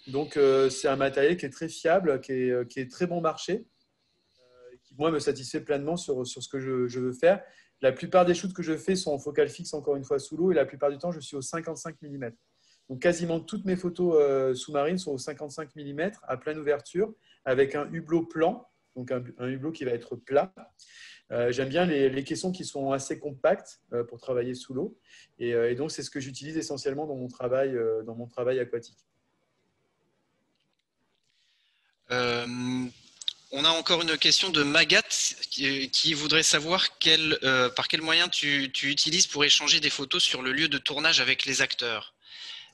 Donc euh, c'est un matériel qui est très fiable, qui est, qui est très bon marché, euh, qui moi me satisfait pleinement sur, sur ce que je, je veux faire. La plupart des shoots que je fais sont en focale fixe encore une fois sous l'eau et la plupart du temps je suis au cinquante-cinq millimètres. Donc quasiment toutes mes photos euh, sous-marines sont au cinquante-cinq millimètres à pleine ouverture avec un hublot plan. Donc, un, un hublot qui va être plat. Euh, J'aime bien les, les caissons qui sont assez compacts euh, pour travailler sous l'eau. Et, euh, et donc, c'est ce que j'utilise essentiellement dans mon travail, euh, dans mon travail aquatique. Euh, on a encore une question de Magat qui, qui voudrait savoir quel, euh, par quel moyen tu, tu utilises pour échanger des photos sur le lieu de tournage avec les acteurs.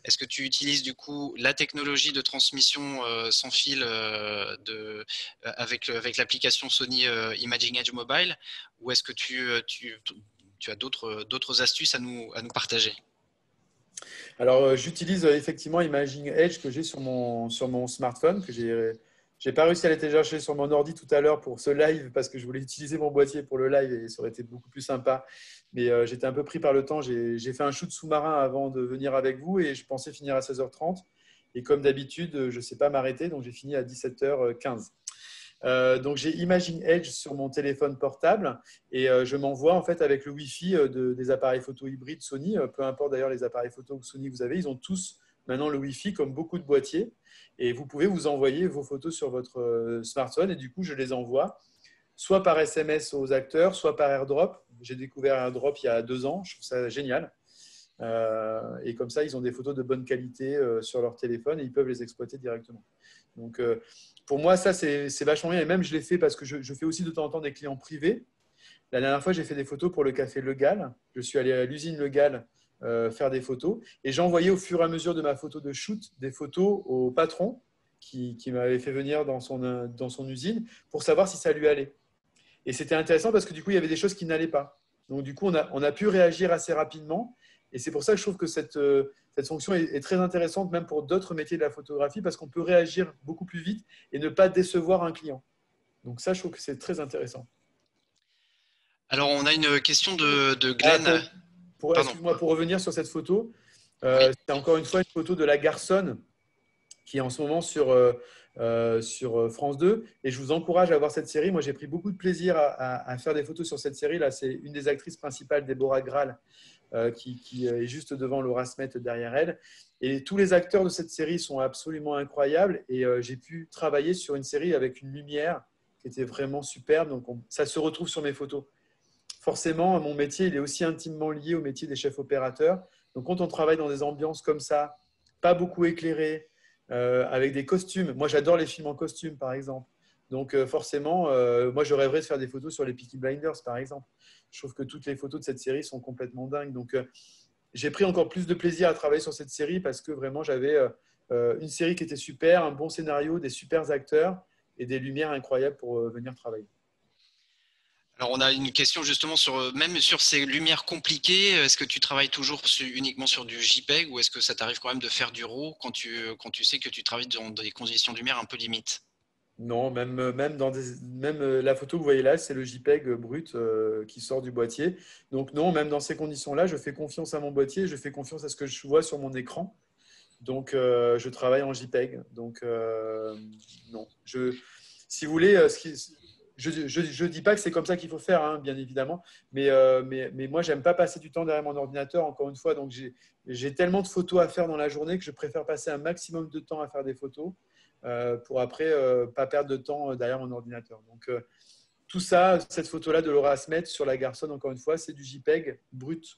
Est-ce que tu utilises du coup la technologie de transmission euh, sans fil euh, de, euh, avec, avec l'application Sony euh, Imaging Edge Mobile, ou est-ce que tu, tu, tu as d'autres d'autres astuces à nous, à nous partager ? Alors, euh, j'utilise euh, effectivement Imaging Edge que j'ai sur mon, sur mon smartphone, que j'ai j'ai pas réussi à aller télécharger sur mon ordi tout à l'heure pour ce live parce que je voulais utiliser mon boîtier pour le live et ça aurait été beaucoup plus sympa. Mais euh, j'étais un peu pris par le temps. J'ai fait un shoot sous-marin avant de venir avec vous et je pensais finir à seize heures trente. Et comme d'habitude, je ne sais pas m'arrêter, donc j'ai fini à dix-sept heures quinze. Euh, donc, j'ai Imaging Edge sur mon téléphone portable et euh, je m'envoie en fait avec le Wi-Fi euh, de, des appareils photo hybrides Sony. Euh, peu importe d'ailleurs les appareils photo que Sony vous avez, ils ont tous maintenant le Wi-Fi comme beaucoup de boîtiers et vous pouvez vous envoyer vos photos sur votre euh, smartphone et du coup, je les envoie soit par S M S aux acteurs, soit par AirDrop. J'ai découvert AirDrop il y a deux ans, je trouve ça génial. Euh, et comme ça, ils ont des photos de bonne qualité euh, sur leur téléphone et ils peuvent les exploiter directement. Donc, euh, pour moi, ça, c'est vachement bien. Et même, je l'ai fait parce que je, je fais aussi de temps en temps des clients privés. La dernière fois, j'ai fait des photos pour le café Le Gall. Je suis allé à l'usine Le Gall euh, faire des photos. Et j'envoyais au fur et à mesure de ma photo de shoot des photos au patron qui, qui m'avait fait venir dans son, dans son usine pour savoir si ça lui allait. Et c'était intéressant parce que du coup, il y avait des choses qui n'allaient pas. Donc, du coup, on a, on a pu réagir assez rapidement. Et c'est pour ça que je trouve que cette, cette fonction est très intéressante, même pour d'autres métiers de la photographie, parce qu'on peut réagir beaucoup plus vite et ne pas décevoir un client. Donc ça, je trouve que c'est très intéressant. Alors, on a une question de, de Glenn. Ah, pour, pour, excuse-moi, pour revenir sur cette photo, euh, oui. C'est encore une fois une photo de La Garçonne qui est en ce moment sur, euh, sur France deux. Et je vous encourage à voir cette série. Moi, j'ai pris beaucoup de plaisir à, à, à faire des photos sur cette série. Là, c'est une des actrices principales, Déborah Graal, Euh, qui, qui est juste devant Laura Smet derrière elle. Et tous les acteurs de cette série sont absolument incroyables. Et euh, j'ai pu travailler sur une série avec une lumière qui était vraiment superbe. Donc, on, ça se retrouve sur mes photos. Forcément, mon métier, il est aussi intimement lié au métier des chefs opérateurs. Donc, quand on travaille dans des ambiances comme ça, pas beaucoup éclairées, euh, avec des costumes. Moi, j'adore les films en costume, par exemple. Donc, euh, forcément, euh, moi, je rêverais de faire des photos sur les Peaky Blinders, par exemple. Je trouve que toutes les photos de cette série sont complètement dingues. Donc, euh, j'ai pris encore plus de plaisir à travailler sur cette série parce que vraiment, j'avais euh, une série qui était super, un bon scénario, des super acteurs et des lumières incroyables pour euh, venir travailler. Alors, on a une question justement sur, même sur ces lumières compliquées. Est-ce que tu travailles toujours sur, uniquement sur du JPEG ou est-ce que ça t'arrive quand même de faire du RAW quand tu, quand tu sais que tu travailles dans des conditions de lumière un peu limites ? Non, même, même, dans des, même la photo que vous voyez là, c'est le JPEG brut euh, qui sort du boîtier. Donc non, même dans ces conditions-là, je fais confiance à mon boîtier, je fais confiance à ce que je vois sur mon écran. Donc, euh, je travaille en JPEG. Donc, euh, non. Je, si vous voulez, ce qui, je ne dis pas que c'est comme ça qu'il faut faire, hein, bien évidemment. Mais, euh, mais, mais moi, je n'aime pas passer du temps derrière mon ordinateur, encore une fois. Donc, j'ai tellement de photos à faire dans la journée que je préfère passer un maximum de temps à faire des photos. Euh, pour après euh, pas perdre de temps derrière mon ordinateur. Donc euh, tout ça, cette photo-là de Laura Smet sur La Garçonne, encore une fois, c'est du JPEG brut.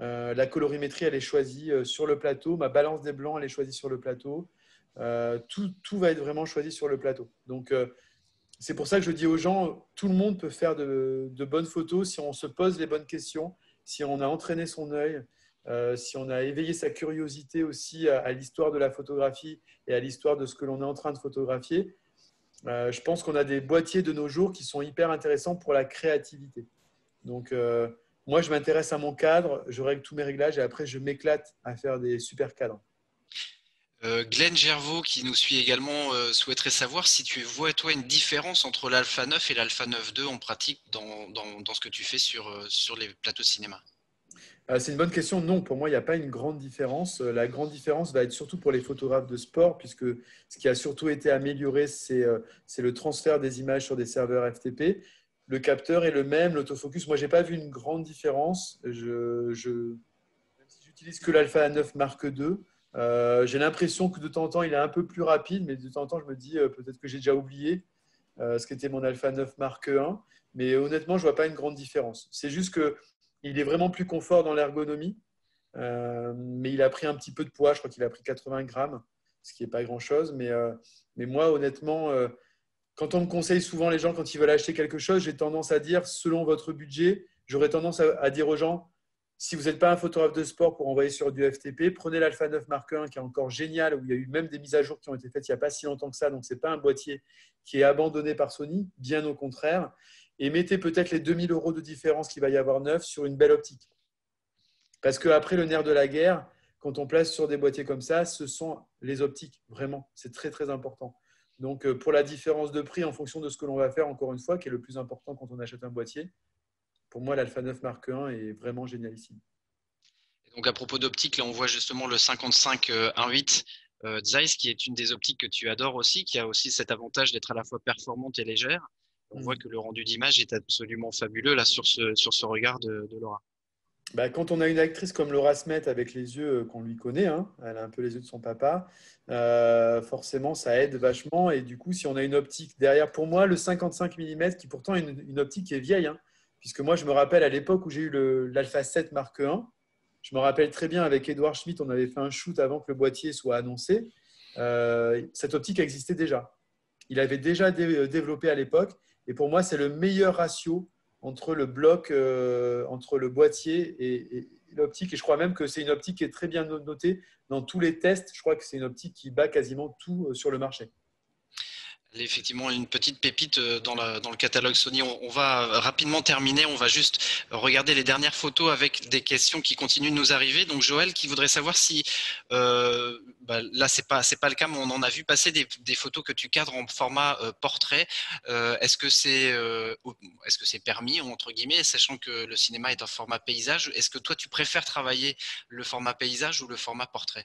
Euh, la colorimétrie, elle est choisie euh, sur le plateau. Ma balance des blancs, elle est choisie sur le plateau. Euh, tout, tout va être vraiment choisi sur le plateau. Donc euh, c'est pour ça que je dis aux gens, tout le monde peut faire de, de bonnes photos si on se pose les bonnes questions, si on a entraîné son œil. Euh, si on a éveillé sa curiosité aussi à, à l'histoire de la photographie et à l'histoire de ce que l'on est en train de photographier, euh, je pense qu'on a des boîtiers de nos jours qui sont hyper intéressants pour la créativité. Donc, euh, moi, je m'intéresse à mon cadre, je règle tous mes réglages et après, je m'éclate à faire des super cadres. Euh, Glenn Gervaux, qui nous suit également, euh, souhaiterait savoir si tu vois, toi, une différence entre l'Alpha neuf et l'Alpha neuf deux en pratique dans, dans, dans ce que tu fais sur, euh, sur les plateaux de cinéma. C'est une bonne question. Non, pour moi, il n'y a pas une grande différence. La grande différence va être surtout pour les photographes de sport, puisque ce qui a surtout été amélioré, c'est le transfert des images sur des serveurs F T P. Le capteur est le même, l'autofocus. Moi, je n'ai pas vu une grande différence. Je, je, même si j'utilise que l'Alpha neuf Mark deux, euh, j'ai l'impression que de temps en temps, il est un peu plus rapide, mais de temps en temps, je me dis euh, peut-être que j'ai déjà oublié euh, ce qu'était mon Alpha neuf Mark un. Mais honnêtement, je ne vois pas une grande différence. C'est juste que il est vraiment plus confort dans l'ergonomie, euh, mais il a pris un petit peu de poids. Je crois qu'il a pris quatre-vingts grammes. ce qui n'est pas grand-chose. Mais, euh, mais moi, honnêtement, euh, quand on me conseille souvent les gens, quand ils veulent acheter quelque chose, j'ai tendance à dire, selon votre budget, j'aurais tendance à, à dire aux gens, si vous n'êtes pas un photographe de sport pour envoyer sur du F T P, prenez l'Alpha neuf Mark un qui est encore génial, où il y a eu même des mises à jour qui ont été faites il n'y a pas si longtemps que ça. Donc, ce n'est pas un boîtier qui est abandonné par Sony, bien au contraire. Et mettez peut-être les deux mille euros de différence qu'il va y avoir neuf sur une belle optique. Parce qu'après, le nerf de la guerre, quand on place sur des boîtiers comme ça, ce sont les optiques, vraiment. C'est très, très important. Donc, pour la différence de prix en fonction de ce que l'on va faire, encore une fois, qui est le plus important quand on achète un boîtier, pour moi, l'Alpha neuf Mark un est vraiment génialissime. Donc, à propos d'optique, là, on voit justement le cinquante-cinq un huit euh, Zeiss, qui est une des optiques que tu adores aussi, qui a aussi cet avantage d'être à la fois performante et légère. On mmh. voit que le rendu d'image est absolument fabuleux là, sur, ce, sur ce regard de, de Laura. Bah, quand on a une actrice comme Laura Smet avec les yeux qu'on lui connaît, hein, elle a un peu les yeux de son papa, euh, forcément, ça aide vachement. Et du coup, si on a une optique derrière, pour moi, le cinquante-cinq millimètres, qui pourtant est une, une optique qui est vieille, hein, puisque moi, je me rappelle à l'époque où j'ai eu l'Alpha sept Mark un, je me rappelle très bien avec Edouard Schmitt, on avait fait un shoot avant que le boîtier soit annoncé. Euh, cette optique existait déjà. Il avait déjà dé développé à l'époque. Et pour moi, c'est le meilleur ratio entre le bloc, euh, entre le boîtier et, et l'optique. Et je crois même que c'est une optique qui est très bien notée dans tous les tests. Je crois que c'est une optique qui bat quasiment tout sur le marché. Elle est effectivement une petite pépite dans, la, dans le catalogue Sony. On, on va rapidement terminer. On va juste regarder les dernières photos avec des questions qui continuent de nous arriver. Donc, Joël qui voudrait savoir si… Euh, bah là, ce n'est pas, c'est pas le cas, mais on en a vu passer des, des photos que tu cadres en format euh, portrait. Euh, est-ce que c'est euh, est-ce que c'est permis, entre guillemets, sachant que le cinéma est un format paysage? Est-ce que toi, tu préfères travailler le format paysage ou le format portrait?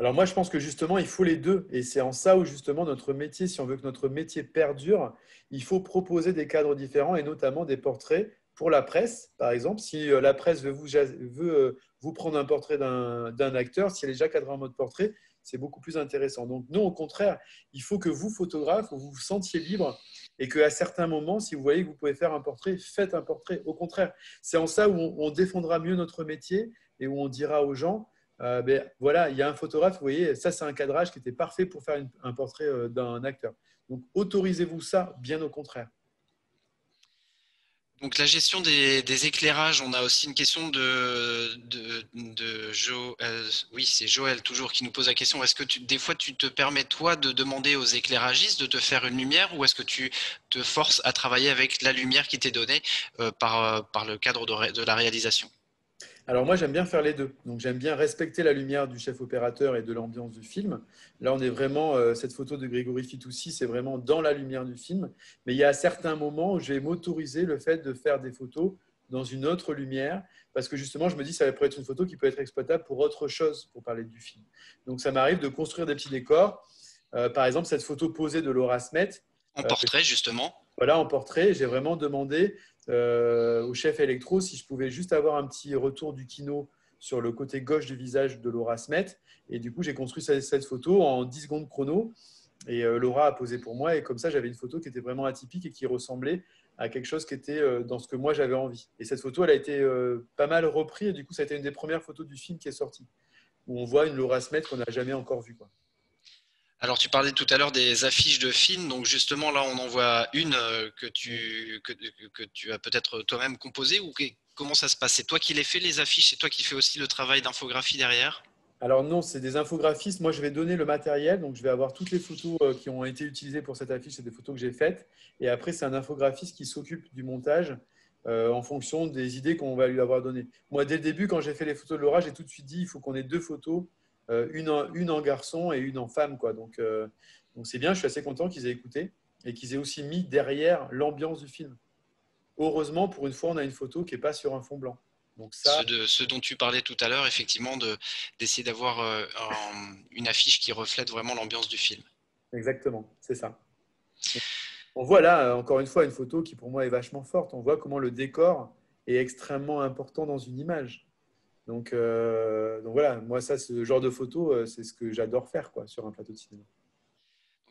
Alors moi, je pense que justement, il faut les deux. Et c'est en ça où justement notre métier, si on veut que notre métier perdure, il faut proposer des cadres différents et notamment des portraits pour la presse. Par exemple, si la presse veut vous, veut vous prendre un portrait d'un acteur, si elle est déjà cadrée en mode portrait, c'est beaucoup plus intéressant. Donc non, au contraire, il faut que vous, photographe, vous vous sentiez libre et qu'à certains moments, si vous voyez que vous pouvez faire un portrait, faites un portrait. Au contraire, c'est en ça où on, on défendra mieux notre métier et où on dira aux gens… Euh, ben, voilà, il y a un photographe, vous voyez, ça c'est un cadrage qui était parfait pour faire une, un portrait euh, d'un acteur. Donc autorisez-vous ça, bien au contraire. Donc la gestion des, des éclairages, on a aussi une question de, de, de jo, euh, oui, c'est Joël toujours qui nous pose la question. Est-ce que tu, des fois tu te permets toi de demander aux éclairagistes de te faire une lumière ou est-ce que tu te forces à travailler avec la lumière qui t'est donnée euh, par, euh, par le cadre de, de la réalisation ? Alors moi, j'aime bien faire les deux. Donc j'aime bien respecter la lumière du chef opérateur et de l'ambiance du film. Là, on est vraiment, euh, cette photo de Grégory Fitoussi, c'est vraiment dans la lumière du film. Mais il y a certains moments où je vais m'autoriser le fait de faire des photos dans une autre lumière, parce que justement, je me dis ça pourrait être une photo qui peut être exploitable pour autre chose, pour parler du film. Donc ça m'arrive de construire des petits décors. Euh, par exemple, cette photo posée de Laura Smet. En portrait, euh, justement. Voilà, en portrait, j'ai vraiment demandé Euh, au chef électro, si je pouvais juste avoir un petit retour du kino sur le côté gauche du visage de Laura Smet. Et du coup, j'ai construit cette photo en dix secondes chrono. Et euh, Laura a posé pour moi. Et comme ça, j'avais une photo qui était vraiment atypique et qui ressemblait à quelque chose qui était euh, dans ce que moi, j'avais envie. Et cette photo, elle a été euh, pas mal reprise. Et du coup, ça a été une des premières photos du film qui est sortie, où on voit une Laura Smet qu'on n'a jamais encore vue, quoi. Alors, tu parlais tout à l'heure des affiches de films. Donc, justement, là, on en voit une que tu, que, que tu as peut-être toi-même composée. Ou que, comment ça se passe? C'est toi qui les fais, les affiches? C'est toi qui fais aussi le travail d'infographie derrière? Alors non, c'est des infographistes. Moi, je vais donner le matériel. Donc, je vais avoir toutes les photos qui ont été utilisées pour cette affiche. C'est des photos que j'ai faites. Et après, c'est un infographiste qui s'occupe du montage euh, en fonction des idées qu'on va lui avoir données. Moi, dès le début, quand j'ai fait les photos de Laura, j'ai tout de suite dit il faut qu'on ait deux photos. Euh, une, en, une en garçon et une en femme, quoi. Donc euh, donc c'est bien, je suis assez content qu'ils aient écouté et qu'ils aient aussi mis derrière l'ambiance du film. Heureusement, pour une fois, on a une photo qui n'est pas sur un fond blanc. Donc ça... ce, de, ce dont tu parlais tout à l'heure, effectivement, d'essayer de, d'avoir euh, un, une affiche qui reflète vraiment l'ambiance du film. Exactement, c'est ça. On voit là, encore une fois, une photo qui pour moi est vachement forte. On voit comment le décor est extrêmement important dans une image. Donc, euh, donc voilà, moi, ça, ce genre de photo, c'est ce que j'adore faire, quoi, sur un plateau de cinéma.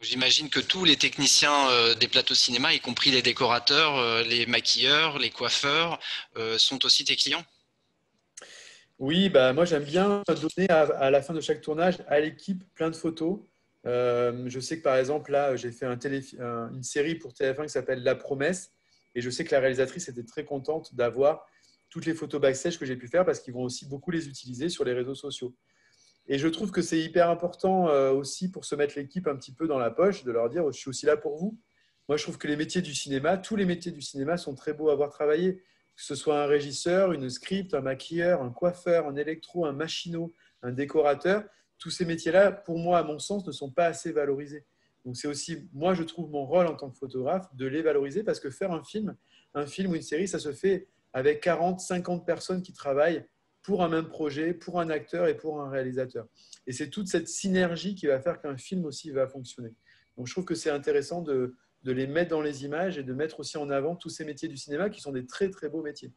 J'imagine que tous les techniciens euh, des plateaux de cinéma, y compris les décorateurs, euh, les maquilleurs, les coiffeurs, euh, sont aussi tes clients? Oui, bah, moi j'aime bien donner à, à la fin de chaque tournage à l'équipe plein de photos. Euh, je sais que par exemple, là, j'ai fait un télé, un, une série pour T F un qui s'appelle La Promesse. Et je sais que la réalisatrice était très contente d'avoir toutes les photos backstage que j'ai pu faire parce qu'ils vont aussi beaucoup les utiliser sur les réseaux sociaux. Et je trouve que c'est hyper important euh, aussi pour se mettre l'équipe un petit peu dans la poche, de leur dire oh, « je suis aussi là pour vous ». Moi, je trouve que les métiers du cinéma, tous les métiers du cinéma sont très beaux à avoir travaillé. Que ce soit un régisseur, une script, un maquilleur, un coiffeur, un électro, un machinot, un décorateur. Tous ces métiers-là, pour moi, à mon sens, ne sont pas assez valorisés. Donc, c'est aussi, moi, je trouve mon rôle en tant que photographe de les valoriser parce que faire un film, un film ou une série, ça se fait avec quarante, cinquante personnes qui travaillent pour un même projet, pour un acteur et pour un réalisateur. Et c'est toute cette synergie qui va faire qu'un film aussi va fonctionner. Donc, je trouve que c'est intéressant de, de les mettre dans les images et de mettre aussi en avant tous ces métiers du cinéma qui sont des très, très beaux métiers.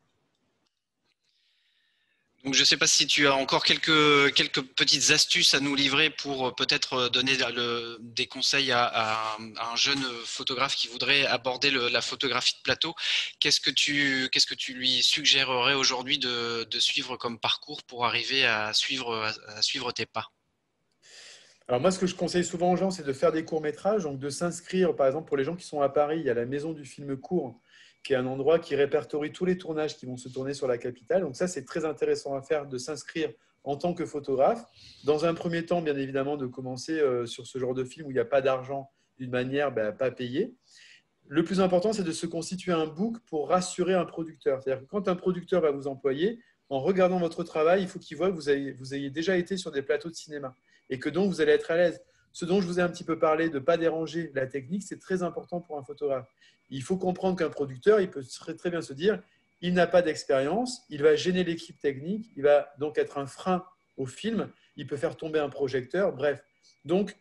Donc, je ne sais pas si tu as encore quelques, quelques petites astuces à nous livrer pour peut-être donner le, des conseils à, à, à un jeune photographe qui voudrait aborder le, la photographie de plateau. Qu'est-ce que tu, qu'est-ce que tu lui suggérerais aujourd'hui de, de suivre comme parcours pour arriver à suivre, à, à suivre tes pas? Alors moi, ce que je conseille souvent aux gens, c'est de faire des courts-métrages, donc de s'inscrire. Par exemple, pour les gens qui sont à Paris, il y a la Maison du film court, qui est un endroit qui répertorie tous les tournages qui vont se tourner sur la capitale. Donc ça, c'est très intéressant à faire, de s'inscrire en tant que photographe. Dans un premier temps, bien évidemment, de commencer sur ce genre de film où il n'y a pas d'argent, d'une manière ben, pas payée. Le plus important, c'est de se constituer un book pour rassurer un producteur. C'est-à-dire que quand un producteur va vous employer, en regardant votre travail, il faut qu'il voit que vous ayez, vous ayez déjà été sur des plateaux de cinéma et que donc vous allez être à l'aise. Ce dont je vous ai un petit peu parlé, de ne pas déranger la technique, c'est très important pour un photographe. Il faut comprendre qu'un producteur, il peut très bien se dire, il n'a pas d'expérience, il va gêner l'équipe technique, il va donc être un frein au film, il peut faire tomber un projecteur, bref. Donc,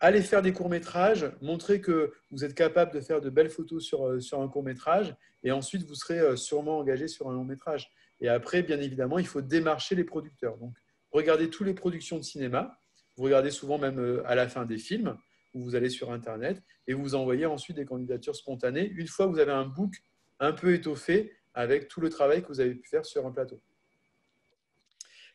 allez faire des courts-métrages, montrez que vous êtes capable de faire de belles photos sur, sur un court-métrage, et ensuite, vous serez sûrement engagé sur un long-métrage. Et après, bien évidemment, il faut démarcher les producteurs. Donc, regardez toutes les productions de cinéma. Vous regardez souvent même à la fin des films, où vous allez sur Internet et vous envoyez ensuite des candidatures spontanées une fois que vous avez un book un peu étoffé avec tout le travail que vous avez pu faire sur un plateau.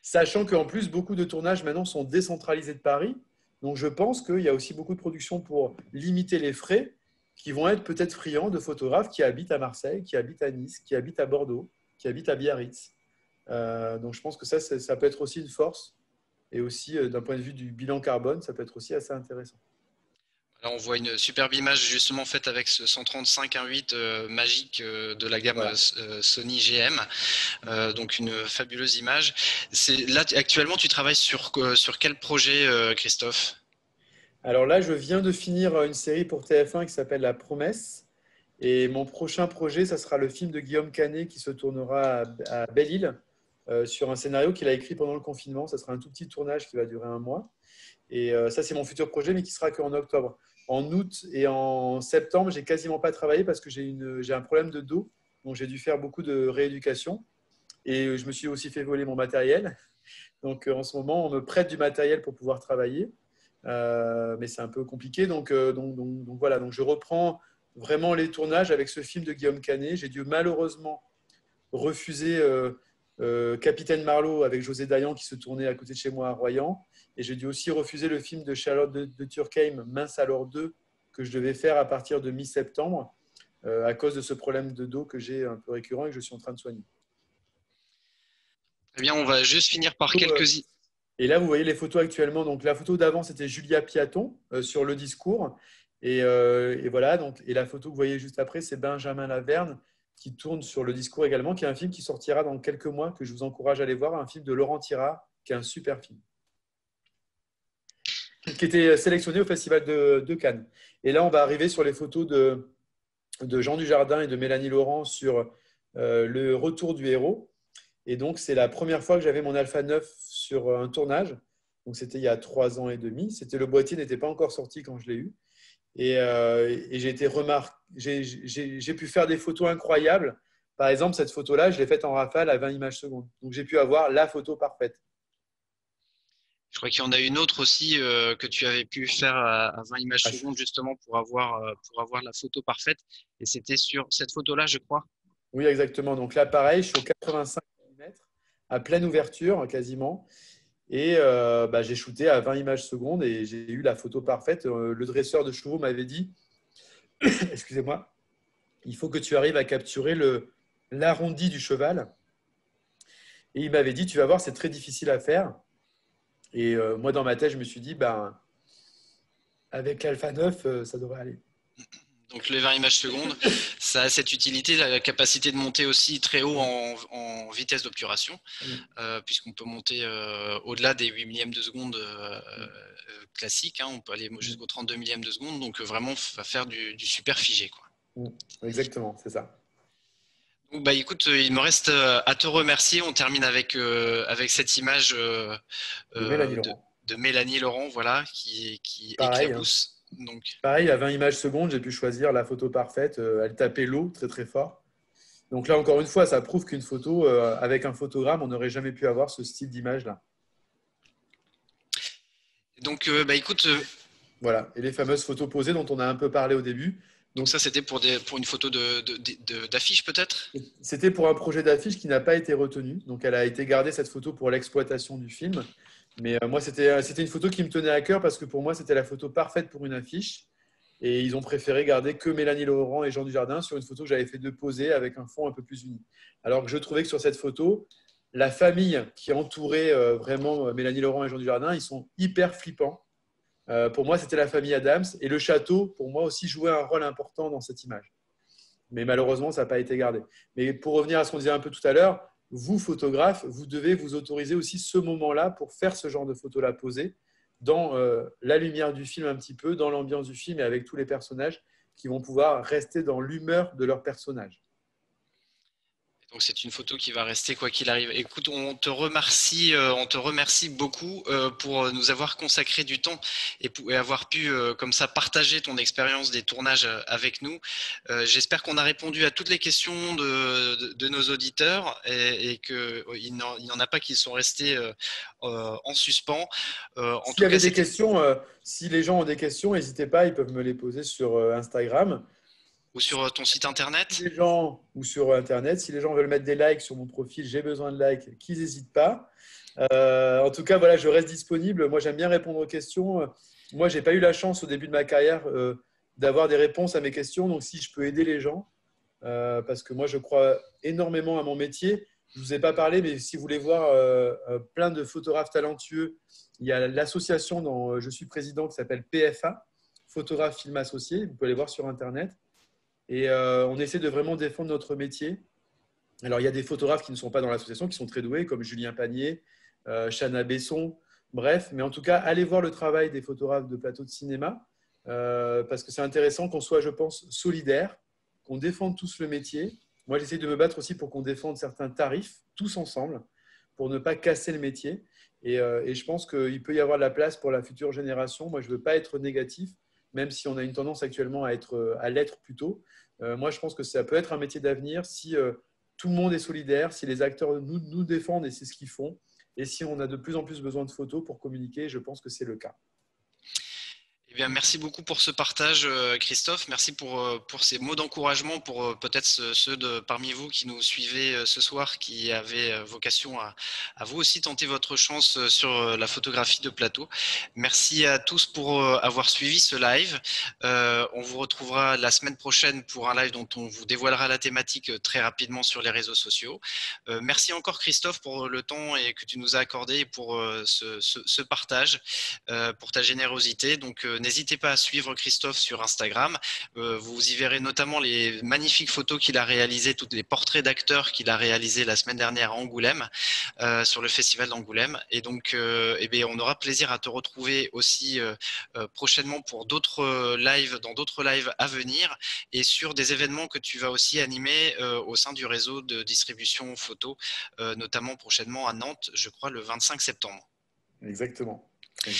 Sachant qu'en plus, beaucoup de tournages maintenant sont décentralisés de Paris. Donc, je pense qu'il y a aussi beaucoup de productions pour limiter les frais qui vont être peut-être friands de photographes qui habitent à Marseille, qui habitent à Nice, qui habitent à Bordeaux, qui habitent à Biarritz. Euh, donc, je pense que ça, ça peut être aussi une force. Et aussi, d'un point de vue du bilan carbone, ça peut être aussi assez intéressant. Là, on voit une superbe image justement faite avec ce cent trente-cinq un huit euh, magique euh, de la gamme voilà. euh, Sony G M. Euh, donc, une fabuleuse image. Là, actuellement, tu travailles sur, euh, sur quel projet, euh, Christophe? Alors là, je viens de finir une série pour T F un qui s'appelle La Promesse. Et mon prochain projet, ça sera le film de Guillaume Canet qui se tournera à, à Belle-Île. Euh, sur un scénario qu'il a écrit pendant le confinement. Ça sera un tout petit tournage qui va durer un mois. Et euh, ça, c'est mon futur projet, mais qui sera qu'en octobre. En août et en septembre, j'ai quasiment pas travaillé parce que j'ai un problème de dos. Donc, j'ai dû faire beaucoup de rééducation. Et je me suis aussi fait voler mon matériel. Donc, euh, en ce moment, on me prête du matériel pour pouvoir travailler. Euh, mais c'est un peu compliqué. Donc, euh, donc, donc, donc, voilà. Donc, je reprends vraiment les tournages avec ce film de Guillaume Canet. J'ai dû malheureusement refuser... Euh, Euh, Capitaine Marlowe avec José Dayan qui se tournait à côté de chez moi à Royan, et j'ai dû aussi refuser le film de Charlotte de, de Turckheim, Mince alors deux, que je devais faire à partir de mi-septembre euh, à cause de ce problème de dos que j'ai un peu récurrent et que je suis en train de soigner. Eh bien, on va juste finir par quelques... Euh, et là vous voyez les photos actuellement. Donc la photo d'avant c'était Julia Piaton euh, sur le discours, et, euh, et voilà donc, et la photo que vous voyez juste après c'est Benjamin Laverne qui tourne sur le discours également, qui est un film qui sortira dans quelques mois, que je vous encourage à aller voir, un film de Laurent Tirard, qui est un super film, qui était sélectionné au Festival de, de Cannes. Et là, on va arriver sur les photos de, de Jean Dujardin et de Mélanie Laurent sur euh, Le Retour du Héros. Et donc, c'est la première fois que j'avais mon Alpha neuf sur un tournage. Donc, c'était il y a trois ans et demi. C'était, le boîtier n'était pas encore sorti quand je l'ai eu. Et, euh, et j'ai été remarqué, j'ai pu faire des photos incroyables. Par exemple, cette photo-là, je l'ai faite en rafale à vingt images secondes. Donc, j'ai pu avoir la photo parfaite. Je crois qu'il y en a une autre aussi euh, que tu avais pu faire à, à vingt images ah, secondes justement pour avoir, euh, pour avoir la photo parfaite. Et c'était sur cette photo-là, je crois. Oui, exactement. Donc là, pareil, je suis au quatre-vingt-cinq millimètres à pleine ouverture quasiment. Et euh, bah, j'ai shooté à vingt images secondes et j'ai eu la photo parfaite. Euh, le dresseur de chevaux m'avait dit, excusez-moi, il faut que tu arrives à capturer le, l'arrondi du cheval. Et il m'avait dit, tu vas voir, c'est très difficile à faire. Et euh, moi, dans ma tête, je me suis dit, ben, avec l'Alpha neuf, euh, ça devrait aller. Donc, les vingt images secondes, ça a cette utilité, la capacité de monter aussi très haut en, en vitesse d'obturation, mmh. euh, puisqu'on peut monter euh, au-delà des huit millièmes de seconde euh, mmh. classiques, hein, on peut aller jusqu'aux trente-deux millièmes de seconde, donc euh, vraiment, il va faire du, du super figé, quoi. Mmh. Exactement, c'est ça. Bah, écoute, il me reste à te remercier. On termine avec, euh, avec cette image euh, de, Mélanie de, de Mélanie Laurent, voilà, qui, qui pareil, éclabousse. Hein. Donc. Pareil, à vingt images secondes, j'ai pu choisir la photo parfaite. Elle tapait l'eau très très fort. Donc là, encore une fois, ça prouve qu'une photo, euh, avec un photogramme, on n'aurait jamais pu avoir ce style d'image-là. Donc, euh, bah, écoute... Euh... Voilà, et les fameuses photos posées dont on a un peu parlé au début. Donc ça, c'était pour, pour une photo d'affiche peut-être? C'était pour un projet d'affiche qui n'a pas été retenu. Donc, elle a été gardée, cette photo, pour l'exploitation du film. Mais euh, moi, c'était une photo qui me tenait à cœur parce que pour moi, c'était la photo parfaite pour une affiche. Et ils ont préféré garder que Mélanie Laurent et Jean Dujardin sur une photo que j'avais fait de poser avec un fond un peu plus uni. Alors que je trouvais que sur cette photo, la famille qui entourait euh, vraiment Mélanie Laurent et Jean Dujardin, ils sont hyper flippants. Euh, pour moi, c'était la famille Adams. Et le château, pour moi aussi, jouait un rôle important dans cette image. Mais malheureusement, ça n'a pas été gardé. Mais pour revenir à ce qu'on disait un peu tout à l'heure, vous, photographes, vous devez vous autoriser aussi ce moment-là pour faire ce genre de photo-là posée dans euh, la lumière du film un petit peu, dans l'ambiance du film et avec tous les personnages qui vont pouvoir rester dans l'humeur de leur personnage. Donc, c'est une photo qui va rester quoi qu'il arrive. Écoute, on te remercie, euh, on te remercie beaucoup euh, pour nous avoir consacré du temps et, pour, et avoir pu euh, comme ça partager ton expérience des tournages avec nous. Euh, J'espère qu'on a répondu à toutes les questions de, de, de nos auditeurs et, et qu'il n'y en a pas qui sont restés euh, euh, en suspens. Euh, en tout cas, des questions, euh, si les gens ont des questions, n'hésitez pas, ils peuvent me les poser sur euh, Instagram. Ou sur ton site internet si les gens, Ou sur internet. Si les gens veulent mettre des likes sur mon profil, j'ai besoin de likes, qu'ils n'hésitent pas. Euh, en tout cas, voilà, je reste disponible. Moi, j'aime bien répondre aux questions. Moi, je n'ai pas eu la chance au début de ma carrière euh, d'avoir des réponses à mes questions. Donc, si je peux aider les gens, euh, parce que moi, je crois énormément à mon métier. Je ne vous ai pas parlé, mais si vous voulez voir euh, plein de photographes talentueux, il y a l'association dont je suis président qui s'appelle P F A, Photographe Film Associé. Vous pouvez les voir sur Internet. Et euh, on essaie de vraiment défendre notre métier. Alors, il y a des photographes qui ne sont pas dans l'association, qui sont très doués, comme Julien Panier, euh, Chana Besson, bref. Mais en tout cas, allez voir le travail des photographes de plateau de cinéma, euh, parce que c'est intéressant qu'on soit, je pense, solidaires, qu'on défende tous le métier. Moi, j'essaie de me battre aussi pour qu'on défende certains tarifs, tous ensemble, pour ne pas casser le métier. Et, euh, et je pense qu'il peut y avoir de la place pour la future génération. Moi, je ne veux pas être négatif, même si on a une tendance actuellement à être, à l'être plutôt. Euh, moi, je pense que ça peut être un métier d'avenir si euh, tout le monde est solidaire, si les acteurs nous, nous défendent et c'est ce qu'ils font, et si on a de plus en plus besoin de photos pour communiquer, je pense que c'est le cas. Eh bien, merci beaucoup pour ce partage, Christophe. Merci pour, pour ces mots d'encouragement pour peut-être ceux de, parmi vous qui nous suivez ce soir, qui avaient vocation à, à vous aussi tenter votre chance sur la photographie de plateau. Merci à tous pour avoir suivi ce live. Euh, on vous retrouvera la semaine prochaine pour un live dont on vous dévoilera la thématique très rapidement sur les réseaux sociaux. Euh, merci encore, Christophe, pour le temps et que tu nous as accordé et pour ce, ce, ce partage, euh, pour ta générosité. Donc, n'hésitez pas à suivre Christophe sur Instagram. Vous y verrez notamment les magnifiques photos qu'il a réalisées, tous les portraits d'acteurs qu'il a réalisés la semaine dernière à Angoulême, euh, sur le festival d'Angoulême. Et donc, euh, eh bien, on aura plaisir à te retrouver aussi euh, prochainement pour d'autres lives, dans d'autres lives à venir et sur des événements que tu vas aussi animer euh, au sein du réseau de distribution photo, euh, notamment prochainement à Nantes, je crois, le vingt-cinq septembre. Exactement. Oui.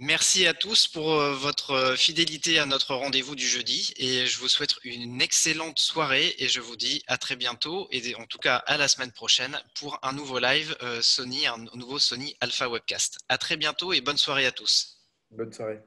Merci à tous pour votre fidélité à notre rendez-vous du jeudi et je vous souhaite une excellente soirée et je vous dis à très bientôt et en tout cas à la semaine prochaine pour un nouveau live Sony, un nouveau Sony Alpha Webcast. À très bientôt et bonne soirée à tous. Bonne soirée.